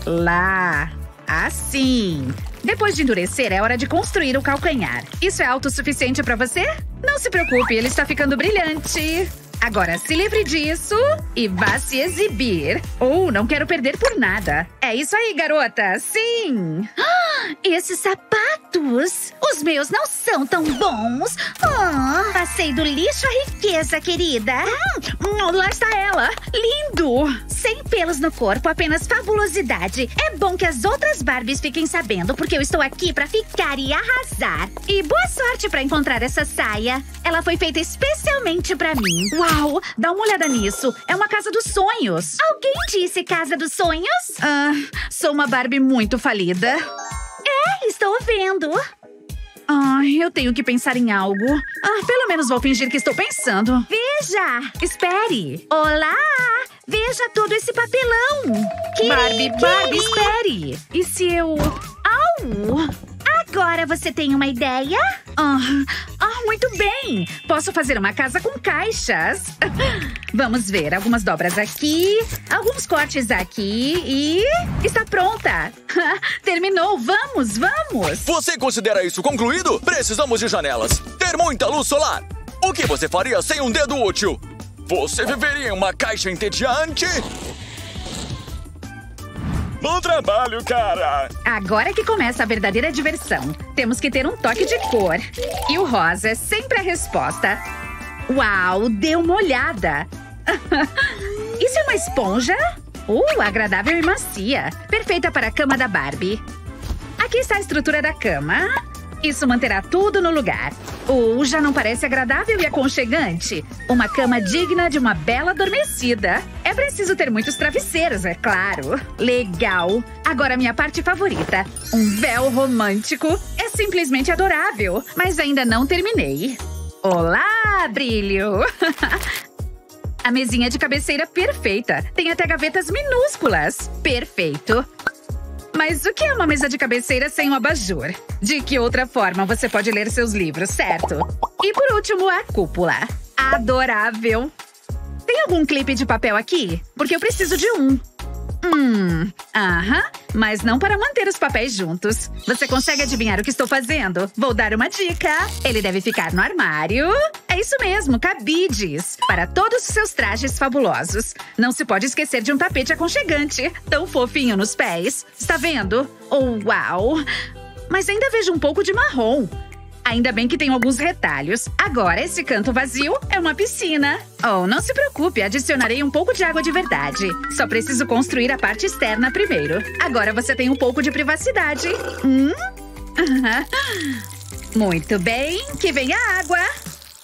Lá. Assim. Depois de endurecer, é hora de construir o calcanhar. Isso é alto o suficiente pra você? Não se preocupe, ele está ficando brilhante. Agora se livre disso e vá se exibir. Ou oh, não quero perder por nada. É isso aí, garota. Sim! Ah, esses sapatos! Os meus não são tão bons. Oh, passei do lixo à riqueza, querida. Hum, lá está ela. Lindo! Sem pelos no corpo, apenas fabulosidade. É bom que as outras Barbies fiquem sabendo, porque eu estou aqui pra ficar e arrasar. E boa sorte pra encontrar essa saia. Ela foi feita especialmente pra mim. Uau! Uau, dá uma olhada nisso. É uma casa dos sonhos. Alguém disse casa dos sonhos? Ah, sou uma Barbie muito falida. É, estou vendo. Ah, eu tenho que pensar em algo. Ah, pelo menos vou fingir que estou pensando. Veja! Espere! Olá! Veja todo esse papelão! Kitty, Barbie, Kitty. Barbie, espere! E se eu… Au! Agora você tem uma ideia? Ah, ah, muito bem! Posso fazer uma casa com caixas. Vamos ver. Algumas dobras aqui, alguns cortes aqui e… Está pronta! Terminou! Vamos, vamos! Você considera isso concluído? Precisamos de janelas. Ter muita luz solar. O que você faria sem um dedo útil? Você viveria em uma caixa entediante? Bom trabalho, cara! Agora que começa a verdadeira diversão. Temos que ter um toque de cor. E o rosa é sempre a resposta. Uau, dê uma olhada! Isso é uma esponja? Uh, agradável e macia. Perfeita para a cama da Barbie. Aqui está a estrutura da cama. Isso manterá tudo no lugar. Uh, já não parece agradável e aconchegante? Uma cama digna de uma bela adormecida. É preciso ter muitos travesseiros, é claro. Legal. Agora minha parte favorita. Um véu romântico. É simplesmente adorável. Mas ainda não terminei. Olá, brilho! A mesinha de cabeceira perfeita. Tem até gavetas minúsculas. Perfeito. Mas o que é uma mesa de cabeceira sem um abajur? De que outra forma você pode ler seus livros, certo? E por último, a cúpula. Adorável. Tem algum clipe de papel aqui? Porque eu preciso de um. Hum, aham. Mas não para manter os papéis juntos. Você consegue adivinhar o que estou fazendo? Vou dar uma dica. Ele deve ficar no armário. É isso mesmo, cabides. Para todos os seus trajes fabulosos. Não se pode esquecer de um tapete aconchegante. Tão fofinho nos pés. Está vendo? Oh, uau! Mas ainda vejo um pouco de marrom. Ainda bem que tem alguns retalhos. Agora esse canto vazio é uma piscina. Oh, não se preocupe, adicionarei um pouco de água de verdade. Só preciso construir a parte externa primeiro. Agora você tem um pouco de privacidade. Hum? Muito bem, que vem a água.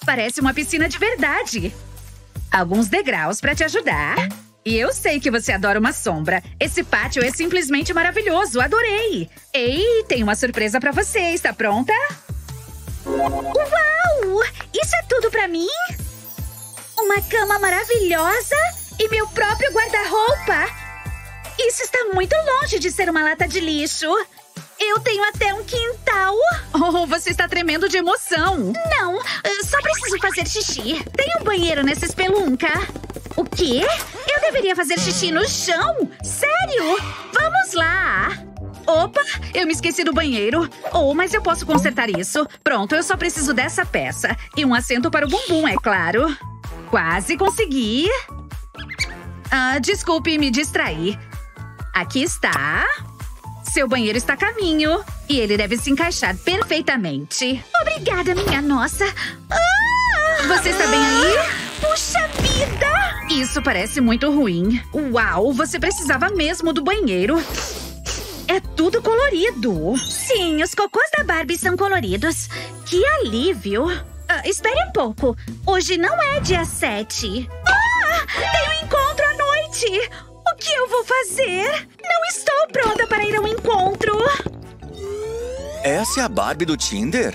Parece uma piscina de verdade. Alguns degraus para te ajudar. E eu sei que você adora uma sombra. Esse pátio é simplesmente maravilhoso, adorei. Ei, tem uma surpresa para você, está pronta? Uau! Isso é tudo pra mim? Uma cama maravilhosa e meu próprio guarda-roupa! Isso está muito longe de ser uma lata de lixo! Eu tenho até um quintal! Oh, você está tremendo de emoção! Não, só preciso fazer xixi. Tem um banheiro nessa espelunca? O quê? Eu deveria fazer xixi no chão? Sério? Vamos lá! Opa, eu me esqueci do banheiro. Oh, mas eu posso consertar isso. Pronto, eu só preciso dessa peça. E um assento para o bumbum, é claro. Quase consegui. Ah, desculpe, me distraí. Aqui está. Seu banheiro está a caminho. E ele deve se encaixar perfeitamente. Obrigada, minha nossa. Ah! Você está bem aí? Puxa vida! Isso parece muito ruim. Uau, você precisava mesmo do banheiro. É tudo colorido. Sim, os cocôs da Barbie são coloridos. Que alívio. Ah, espere um pouco. Hoje não é dia sete. Ah! Tem um encontro à noite. O que eu vou fazer? Não estou pronta para ir a um encontro. Essa é a Barbie do Tinder?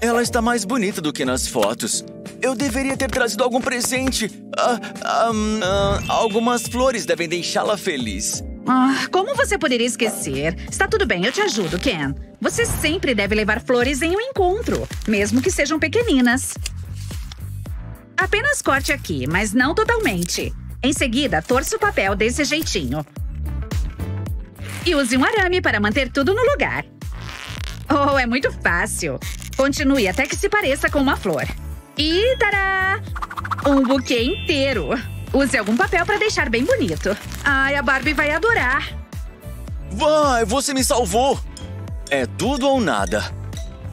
Ela está mais bonita do que nas fotos. Eu deveria ter trazido algum presente. Ah, ah, ah, algumas flores devem deixá-la feliz. Ah, como você poderia esquecer? Está tudo bem, eu te ajudo, Ken. Você sempre deve levar flores em um encontro, mesmo que sejam pequeninas. Apenas corte aqui, mas não totalmente. Em seguida, torça o papel desse jeitinho. E use um arame para manter tudo no lugar. Oh, é muito fácil. Continue até que se pareça com uma flor. E tará! Um buquê inteiro. Use algum papel para deixar bem bonito. Ai, a Barbie vai adorar. Vai, você me salvou. É tudo ou nada.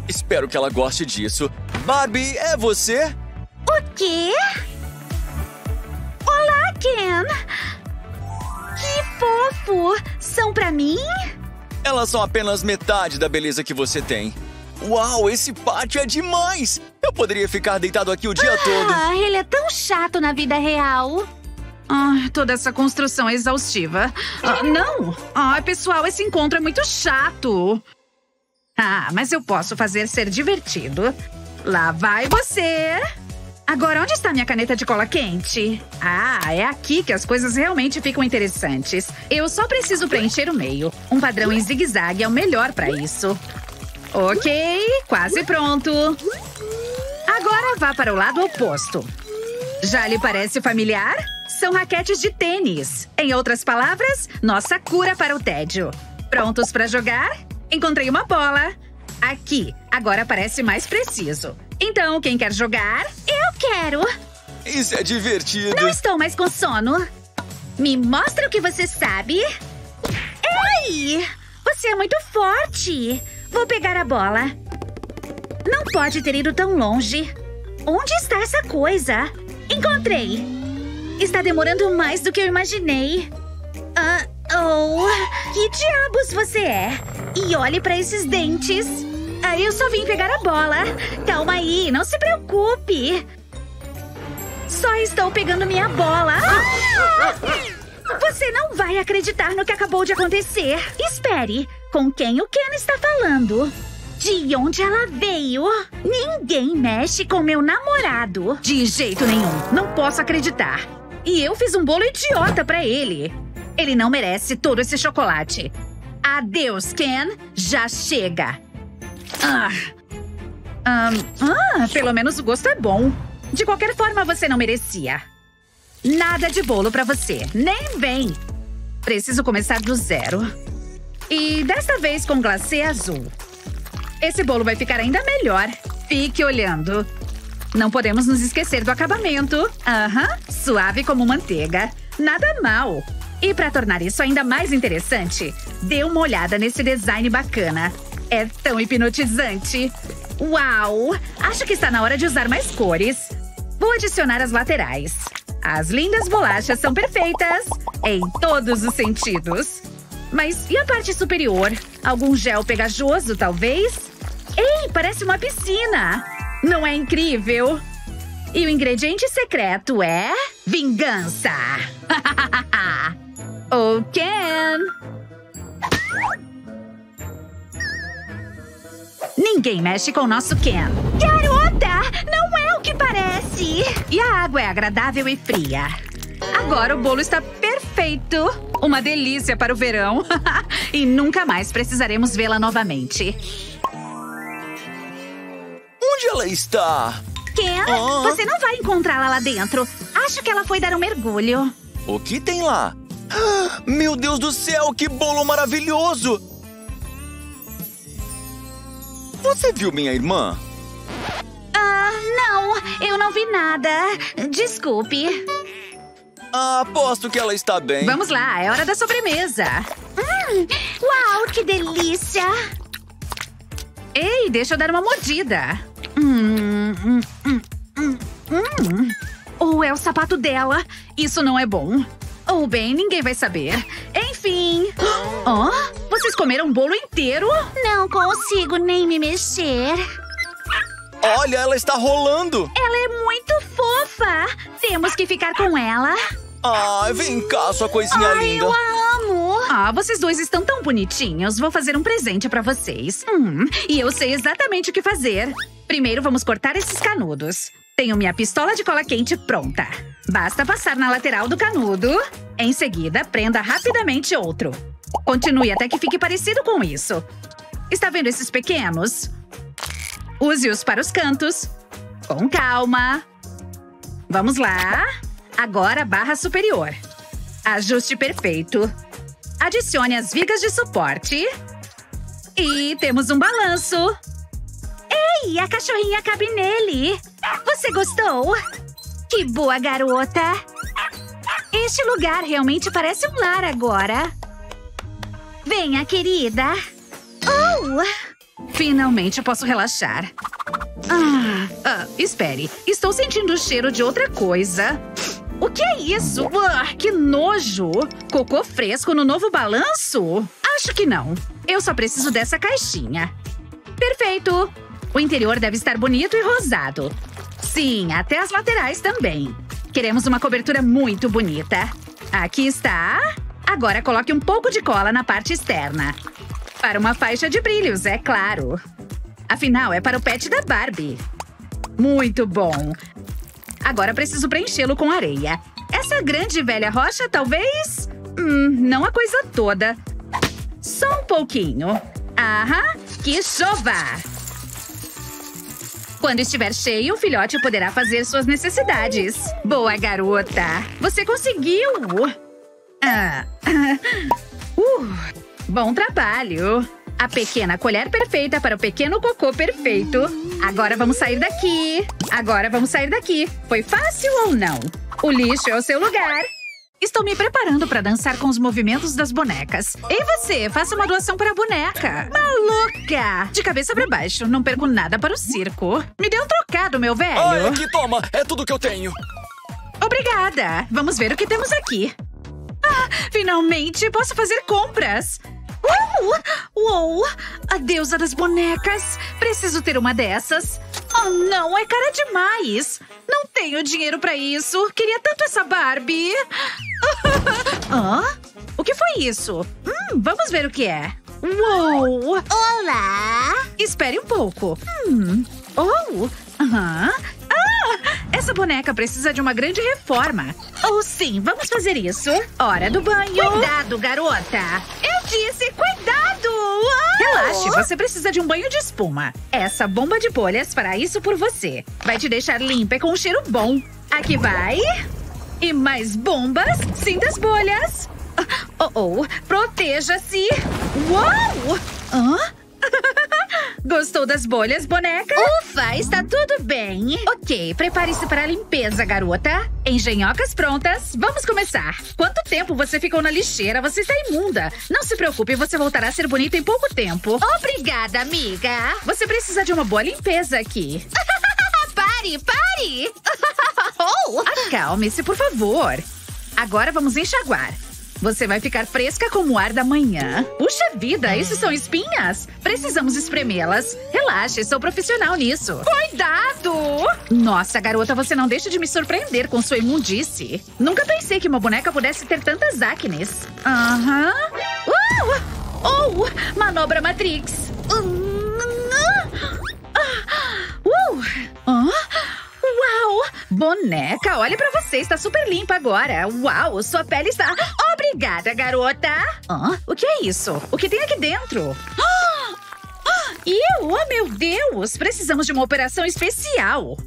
Espero que ela goste disso. Barbie, é você? O quê? Olá, Ken. Que fofo. São pra mim? Elas são apenas metade da beleza que você tem. Uau, esse pátio é demais! Eu poderia ficar deitado aqui o dia ah, todo. Ah, ele é tão chato na vida real. Ah, toda essa construção é exaustiva. Ah, não! Ah, pessoal, esse encontro é muito chato. Ah, mas eu posso fazer ser divertido. Lá vai você! Agora, onde está minha caneta de cola quente? Ah, é aqui que as coisas realmente ficam interessantes. Eu só preciso preencher o meio. Um padrão em zigue-zague é o melhor para isso. Ok, quase pronto. Agora vá para o lado oposto. Já lhe parece familiar? São raquetes de tênis. Em outras palavras, nossa cura para o tédio. Prontos para jogar? Encontrei uma bola. Aqui, agora parece mais preciso. Então, quem quer jogar? Eu quero! Isso é divertido. Não estou mais com sono. Me mostra o que você sabe. aí! Você é muito forte! Vou pegar a bola. Não pode ter ido tão longe. Onde está essa coisa? Encontrei! Está demorando mais do que eu imaginei. Ah, oh, que diabos você é? E olhe para esses dentes. Ah, eu só vim pegar a bola. Calma aí, não se preocupe. Só estou pegando minha bola. Ah! Você não vai acreditar no que acabou de acontecer. Espere, com quem o Ken está falando? De onde ela veio? Ninguém mexe com meu namorado. De jeito nenhum, não posso acreditar. E eu fiz um bolo idiota pra ele. Ele não merece todo esse chocolate. Adeus, Ken, já chega. Ah, ah pelo menos o gosto é bom. De qualquer forma, você não merecia. Nada de bolo pra você. Nem vem. Preciso começar do zero. E desta vez com glacê azul. Esse bolo vai ficar ainda melhor. Fique olhando. Não podemos nos esquecer do acabamento. Aham, suave como manteiga. Nada mal. E pra tornar isso ainda mais interessante, dê uma olhada nesse design bacana. É tão hipnotizante. Uau! Acho que está na hora de usar mais cores. Vou adicionar as laterais. As lindas bolachas são perfeitas em todos os sentidos. Mas e a parte superior? Algum gel pegajoso, talvez? Ei, parece uma piscina! Não é incrível? E o ingrediente secreto é… vingança! Oh, Ken! Ninguém mexe com o nosso Ken. Garota, não é o que parece! E a água é agradável e fria. Agora o bolo está perfeito. Uma delícia para o verão. E nunca mais precisaremos vê-la novamente. Onde ela está? Ken, ah. Você não vai encontrá-la lá dentro. Acho que ela foi dar um mergulho. O que tem lá? Ah, meu Deus do céu, que bolo maravilhoso! Você viu minha irmã? Ah, não. Eu não vi nada. Desculpe. Ah, aposto que ela está bem. Vamos lá, é hora da sobremesa. Hum, uau, que delícia. Ei, deixa eu dar uma mordida. Hum, hum, hum, hum, hum. Ou é o sapato dela. Isso não é bom. Ou bem, ninguém vai saber. Enfim. Oh? Vocês comeram o bolo inteiro? Não consigo nem me mexer. Olha, ela está rolando. Ela é muito fofa. Temos que ficar com ela. Ai, vem cá, sua coisinha Ai, linda. Eu a amo. Ah, vocês dois estão tão bonitinhos. Vou fazer um presente pra vocês. Hum, e eu sei exatamente o que fazer. Primeiro, vamos cortar esses canudos. Tenho minha pistola de cola quente pronta. Basta passar na lateral do canudo. Em seguida, prenda rapidamente outro. Continue até que fique parecido com isso. Está vendo esses pequenos? Use-os para os cantos. Com calma. Vamos lá. Agora a barra superior. Ajuste perfeito. Adicione as vigas de suporte. E temos um balanço. Ei, a cachorrinha cabe nele. Você gostou? Que boa garota. Este lugar realmente parece um lar agora. Venha, querida. Oh! Finalmente eu posso relaxar. Ah, ah, espere. Estou sentindo o cheiro de outra coisa. O que é isso? Ah, que nojo! Cocô fresco no novo balanço? Acho que não. Eu só preciso dessa caixinha. Perfeito. O interior deve estar bonito e rosado. Sim, até as laterais também. Queremos uma cobertura muito bonita. Aqui está... Agora coloque um pouco de cola na parte externa. Para uma faixa de brilhos, é claro. Afinal, é para o pet da Barbie. Muito bom. Agora preciso preenchê-lo com areia. Essa grande e velha rocha, talvez? Hum, não a coisa toda. Só um pouquinho. Aham, que chova! Quando estiver cheio, o filhote poderá fazer suas necessidades. Boa, garota! Você conseguiu! Ah. Uh, bom trabalho! A pequena colher perfeita para o pequeno cocô perfeito. Agora vamos sair daqui. Agora vamos sair daqui. Foi fácil ou não? O lixo é o seu lugar. Estou me preparando para dançar com os movimentos das bonecas. E você, faça uma doação para a boneca. Maluca! De cabeça para baixo, não perco nada para o circo. Me dê um trocado, meu velho. Ai, aqui, toma. É tudo que eu tenho. Obrigada. Vamos ver o que temos aqui. Ah, finalmente posso fazer compras. Uou! Uou! A deusa das bonecas. Preciso ter uma dessas. Oh, não. É cara demais. Não tenho dinheiro pra isso. Queria tanto essa Barbie. Ah? O que foi isso? Hum, vamos ver o que é. Uou! Olá! Espere um pouco. Hum. Oh! Aham. Ah! Essa boneca precisa de uma grande reforma. Oh, sim. Vamos fazer isso. Hora do banho. Cuidado, garota. Eu disse cuidado! Uou! Relaxe. Você precisa de um banho de espuma. Essa bomba de bolhas fará isso por você. Vai te deixar limpa e com um cheiro bom. Aqui vai. E mais bombas. Sinta as bolhas. Oh, oh. Proteja-se. Uou! Hã? Gostou das bolhas, boneca? Ufa, está tudo bem. Ok, prepare-se para a limpeza, garota. Engenhocas prontas, vamos começar. Quanto tempo você ficou na lixeira? Você está imunda. Não se preocupe, você voltará a ser bonita em pouco tempo. Obrigada, amiga. Você precisa de uma boa limpeza aqui. Pare, pare. Oh. Acalme-se, por favor. Agora vamos enxaguar. Você vai ficar fresca como o ar da manhã. Puxa vida, isso são espinhas? Precisamos espremê-las. Relaxe, sou profissional nisso. Cuidado! Nossa, garota, você não deixa de me surpreender com sua imundice. Nunca pensei que uma boneca pudesse ter tantas acnes. Aham. Uhum. Uh! Oh! Manobra Matrix. Uh! Uh! Uau! Boneca, olha pra você, está super limpa agora. Uau, sua pele está... Obrigada, garota! Ah, o que é isso? O que tem aqui dentro? Ah, ah, eu? Oh, meu Deus! Precisamos de uma operação especial.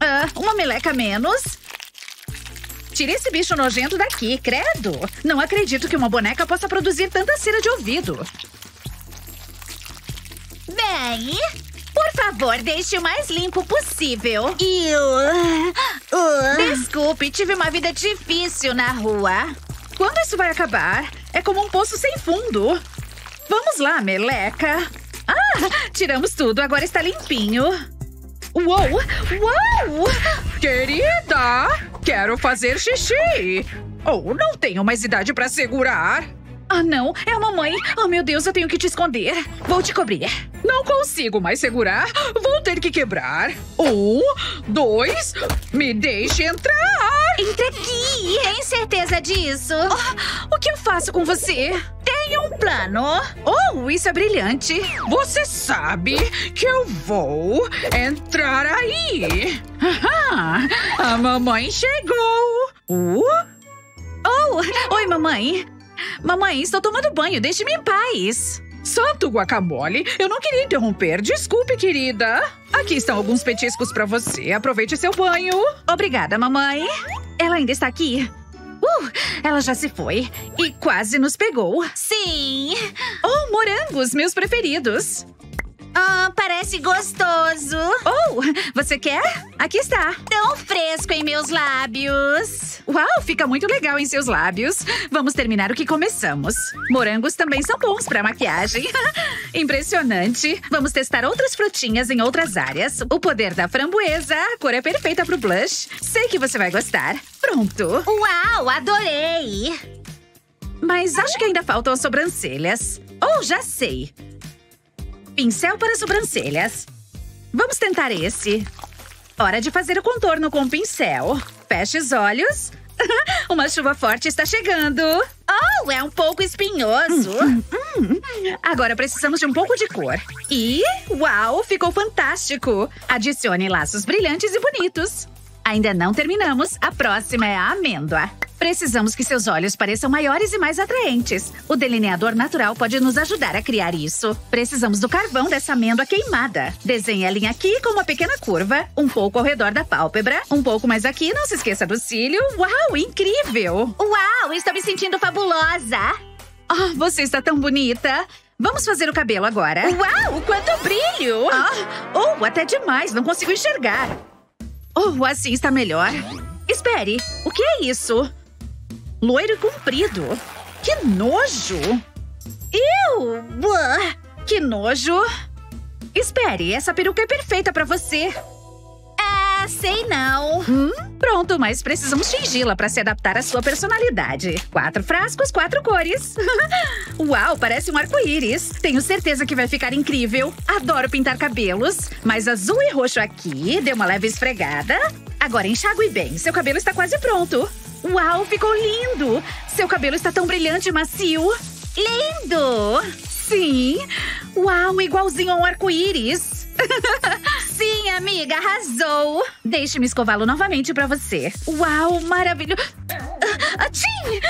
Ah, uma meleca menos. Tire esse bicho nojento daqui, credo! Não acredito que uma boneca possa produzir tanta cera de ouvido. Bem... Por favor, deixe o mais limpo possível. Desculpe, tive uma vida difícil na rua. Quando isso vai acabar? É como um poço sem fundo. Vamos lá, meleca. Ah, tiramos tudo, agora está limpinho. Uou, uou! Querida, quero fazer xixi. Oh, não tenho mais idade para segurar. Ah, não. É a mamãe. Oh, meu Deus, eu tenho que te esconder. Vou te cobrir. Não consigo mais segurar. Vou ter que quebrar. Um, dois... Me deixe entrar. Entra aqui. Tem certeza disso? Oh, o que eu faço com você? Tenho um plano. Oh, isso é brilhante. Você sabe que eu vou entrar aí. Ah, a mamãe chegou. Uh? Oh, oi, mamãe. Mamãe, estou tomando banho. Deixe-me em paz. Santo guacamole, eu não queria interromper. Desculpe, querida. Aqui estão alguns petiscos para você. Aproveite seu banho. Obrigada, mamãe. Ela ainda está aqui? Uh, ela já se foi. E quase nos pegou. Sim. Oh, morangos, meus preferidos. Ah, oh, parece gostoso. Oh, você quer? Aqui está. Tão fresco em meus lábios. Uau, fica muito legal em seus lábios. Vamos terminar o que começamos. Morangos também são bons para maquiagem. Impressionante. Vamos testar outras frutinhas em outras áreas. O poder da framboesa. A cor é perfeita pro blush. Sei que você vai gostar. Pronto. Uau, adorei. Mas acho que ainda faltam as sobrancelhas. Oh, já sei. Pincel para sobrancelhas. Vamos tentar esse. Hora de fazer o contorno com o pincel. Feche os olhos. Uma chuva forte está chegando. Oh, é um pouco espinhoso. Hum, hum, hum. Agora precisamos de um pouco de cor. E, uau, ficou fantástico. Adicione laços brilhantes e bonitos. Ainda não terminamos. A próxima é a amêndoa. Precisamos que seus olhos pareçam maiores e mais atraentes. O delineador natural pode nos ajudar a criar isso. Precisamos do carvão dessa amêndoa queimada. Desenhe a linha aqui com uma pequena curva, um pouco ao redor da pálpebra, um pouco mais aqui, não se esqueça do cílio. Uau, incrível! Uau, estou me sentindo fabulosa! Oh, você está tão bonita! Vamos fazer o cabelo agora. Uau, quanto brilho! Oh, oh, até demais, não consigo enxergar. Oh, assim está melhor. Espere, o que é isso? loiro e comprido. Que nojo! Eu? Uh, que nojo! Espere, essa peruca é perfeita pra você. Ah, sei não. Hum, pronto, mas precisamos fingi-la pra se adaptar à sua personalidade. Quatro frascos, quatro cores. Uau, parece um arco-íris. Tenho certeza que vai ficar incrível. Adoro pintar cabelos. Mas azul e roxo aqui. Dê uma leve esfregada. Agora enxague bem. Seu cabelo está quase pronto. Uau, ficou lindo! Seu cabelo está tão brilhante e macio. Lindo! Sim! Uau, igualzinho a um arco-íris. Sim, amiga, arrasou! Deixe-me escová-lo novamente pra você. Uau, maravilhoso! Atchim!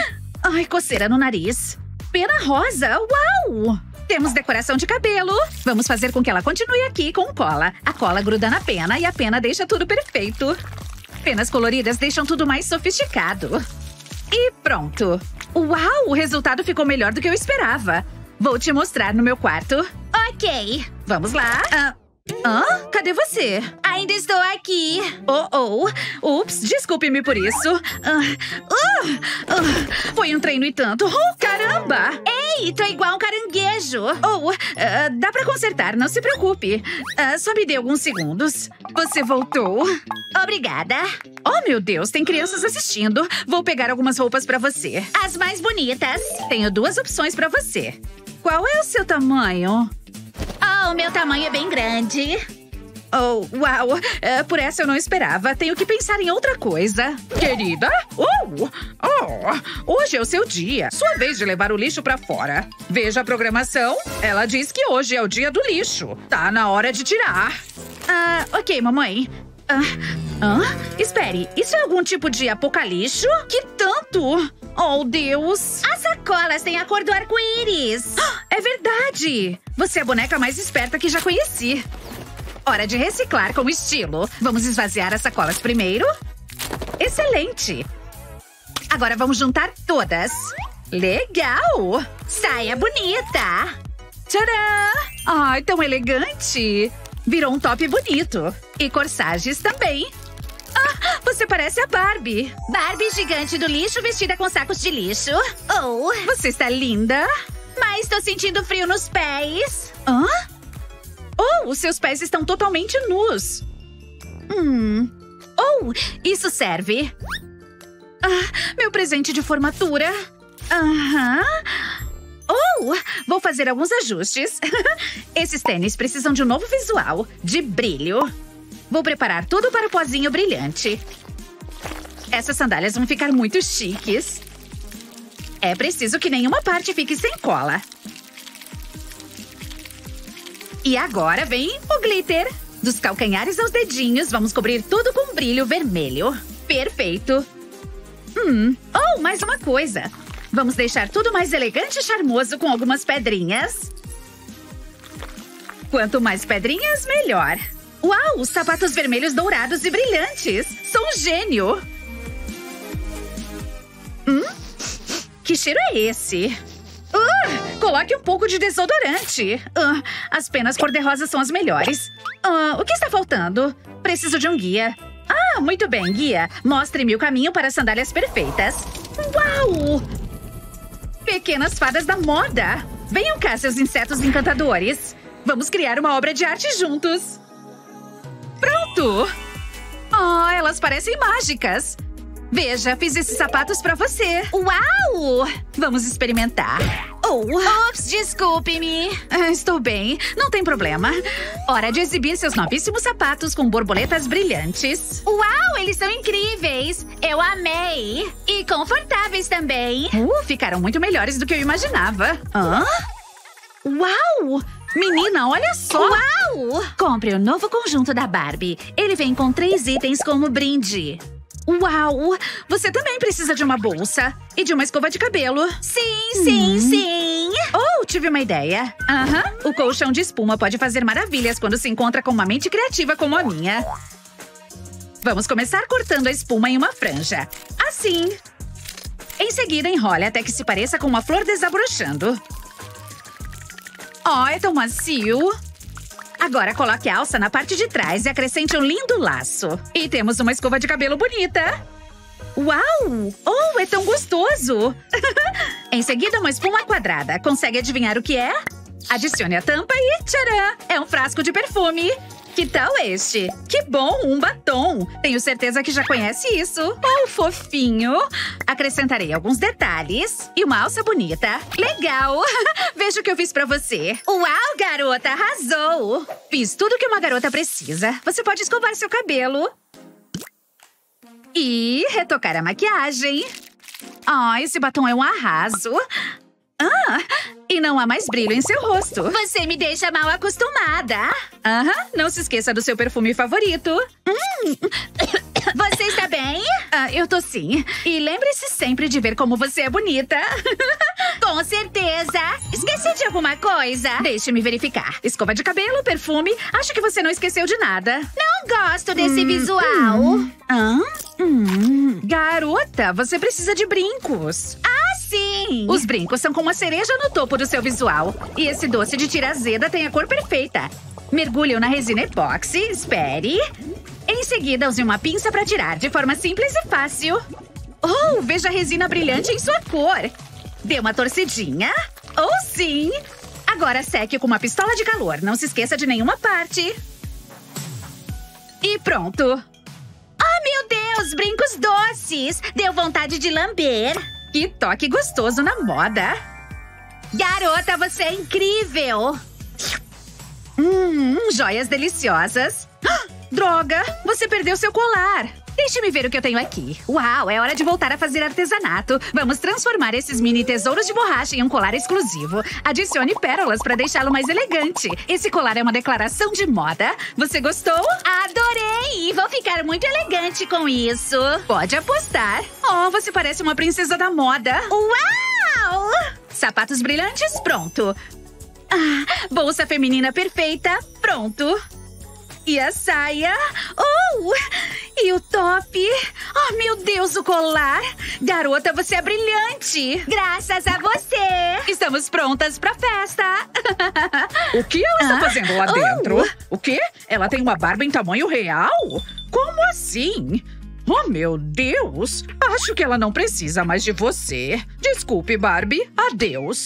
Ai, coceira no nariz. Pena rosa, uau! Temos decoração de cabelo. Vamos fazer com que ela continue aqui com cola. A cola gruda na pena e a pena deixa tudo perfeito. Penas coloridas deixam tudo mais sofisticado. E pronto! Uau! O resultado ficou melhor do que eu esperava. Vou te mostrar no meu quarto. Ok! Vamos lá! Ah, ah, cadê você? Ainda estou aqui! Oh, oh! Ups, desculpe-me por isso. Ah, uh, uh, foi um treino e tanto. Oh, caramba! Ei, tô igual um caranguejo! Oh, uh, dá pra consertar, não se preocupe. Uh, só me dê alguns segundos. Você voltou? Obrigada. Oh, meu Deus, tem crianças assistindo. Vou pegar algumas roupas pra você. As mais bonitas. Tenho duas opções pra você. Qual é o seu tamanho? Oh, meu tamanho é bem grande. Oh, uau. Uh, por essa eu não esperava. Tenho que pensar em outra coisa. Querida? Oh, oh. Hoje é o seu dia. Sua vez de levar o lixo pra fora. Veja a programação. Ela diz que hoje é o dia do lixo. Tá na hora de tirar. Ah, uh, ok, mamãe. Ah, ah, espere, isso é algum tipo de apocalipse? Que tanto? Oh, Deus! As sacolas têm a cor do arco-íris! É verdade! Você é a boneca mais esperta que já conheci. Hora de reciclar com estilo. Vamos esvaziar as sacolas primeiro. Excelente! Agora vamos juntar todas. Legal! Saia bonita! Tcharam! Ai, tão elegante! Virou um top bonito. E corsagens também. Ah, você parece a Barbie. Barbie gigante do lixo vestida com sacos de lixo. Oh, você está linda. Mas tô sentindo frio nos pés. Hã? Oh, os seus pés estão totalmente nus. Hum. Oh, isso serve. Ah, meu presente de formatura. Aham. Oh, vou fazer alguns ajustes. Esses tênis precisam de um novo visual, de brilho. Vou preparar tudo para o pozinho brilhante. Essas sandálias vão ficar muito chiques. É preciso que nenhuma parte fique sem cola. E agora vem o glitter. Dos calcanhares aos dedinhos, vamos cobrir tudo com brilho vermelho. Perfeito. Hum, oh, mais uma coisa. Vamos deixar tudo mais elegante e charmoso com algumas pedrinhas. Quanto mais pedrinhas, melhor. Uau, os sapatos vermelhos dourados e brilhantes. Sou um gênio. Hum? Que cheiro é esse? Uh, coloque um pouco de desodorante. Uh, as penas cor-de-rosa são as melhores. Uh, o que está faltando? Preciso de um guia. Ah, muito bem, guia. Mostre-me o caminho para as sandálias perfeitas. Uau! Pequenas fadas da moda! Venham cá, seus insetos encantadores! Vamos criar uma obra de arte juntos! Pronto! Oh, elas parecem mágicas! Veja, fiz esses sapatos pra você! Uau! Vamos experimentar! Oh. Ops, desculpe-me! Estou bem, não tem problema. Hora de exibir seus novíssimos sapatos com borboletas brilhantes. Uau, eles são incríveis! Eu amei! E confortáveis também. Uh, ficaram muito melhores do que eu imaginava. Hã? Uau! Menina, olha só! Uau! Compre o novo conjunto da Barbie. Ele vem com três itens como brinde. Uau! Você também precisa de uma bolsa e de uma escova de cabelo. Sim, sim, hum. sim! Oh, tive uma ideia. Aham, uhum. O colchão de espuma pode fazer maravilhas quando se encontra com uma mente criativa como a minha. Vamos começar cortando a espuma em uma franja. Assim. Em seguida, enrole até que se pareça com uma flor desabrochando. Oh, é tão macio! Agora coloque a alça na parte de trás e acrescente um lindo laço. E temos uma escova de cabelo bonita. Uau! Oh, é tão gostoso! Em seguida, uma espuma quadrada. Consegue adivinhar o que é? Adicione a tampa e tcharam! É um frasco de perfume! Que tal este? Que bom, um batom! Tenho certeza que já conhece isso. Oh, fofinho! Acrescentarei alguns detalhes. E uma alça bonita. Legal! Veja o que eu fiz pra você. Uau, garota! Arrasou! Fiz tudo o que uma garota precisa. Você pode escovar seu cabelo. E retocar a maquiagem. Ah, oh, esse batom é um arraso. Ah, e não há mais brilho em seu rosto. Você me deixa mal acostumada. Aham, uhum, não se esqueça do seu perfume favorito. Hum. Você está bem? Ah, eu tô sim. E lembre-se sempre de ver como você é bonita. Com certeza. Esqueci de alguma coisa? Deixe-me verificar. Escova de cabelo, perfume. Acho que você não esqueceu de nada. Não gosto desse hum, visual. Hum. Hã? Hum. Garota, você precisa de brincos. Ah! Sim! Os brincos são como a cereja no topo do seu visual. E esse doce de tira azeda tem a cor perfeita. Mergulhe-o na resina epóxi, espere. Em seguida, use uma pinça para tirar de forma simples e fácil. Oh, veja a resina brilhante em sua cor. Dê uma torcidinha. Oh, sim! Agora seque com uma pistola de calor. Não se esqueça de nenhuma parte. E pronto. Oh, meu Deus! Brincos doces! Deu vontade de lamber. Que toque gostoso na moda! Garota, você é incrível! Hum, joias deliciosas! Ah, droga! Você perdeu seu colar! Deixe-me ver o que eu tenho aqui. Uau, é hora de voltar a fazer artesanato. Vamos transformar esses mini tesouros de borracha em um colar exclusivo. Adicione pérolas para deixá-lo mais elegante. Esse colar é uma declaração de moda. Você gostou? Adorei! Vou ficar muito elegante com isso. Pode apostar. Oh, você parece uma princesa da moda. Uau! Sapatos brilhantes, pronto. Ah, bolsa feminina perfeita, pronto. E a saia. Oh! E o top. Oh, meu Deus, o colar. Garota, você é brilhante. Graças a você. Estamos prontas pra festa. O que ela está ah. fazendo lá dentro? Oh. O quê? Ela tem uma barba em tamanho real? Como assim? Oh, meu Deus. Acho que ela não precisa mais de você. Desculpe, Barbie. Adeus.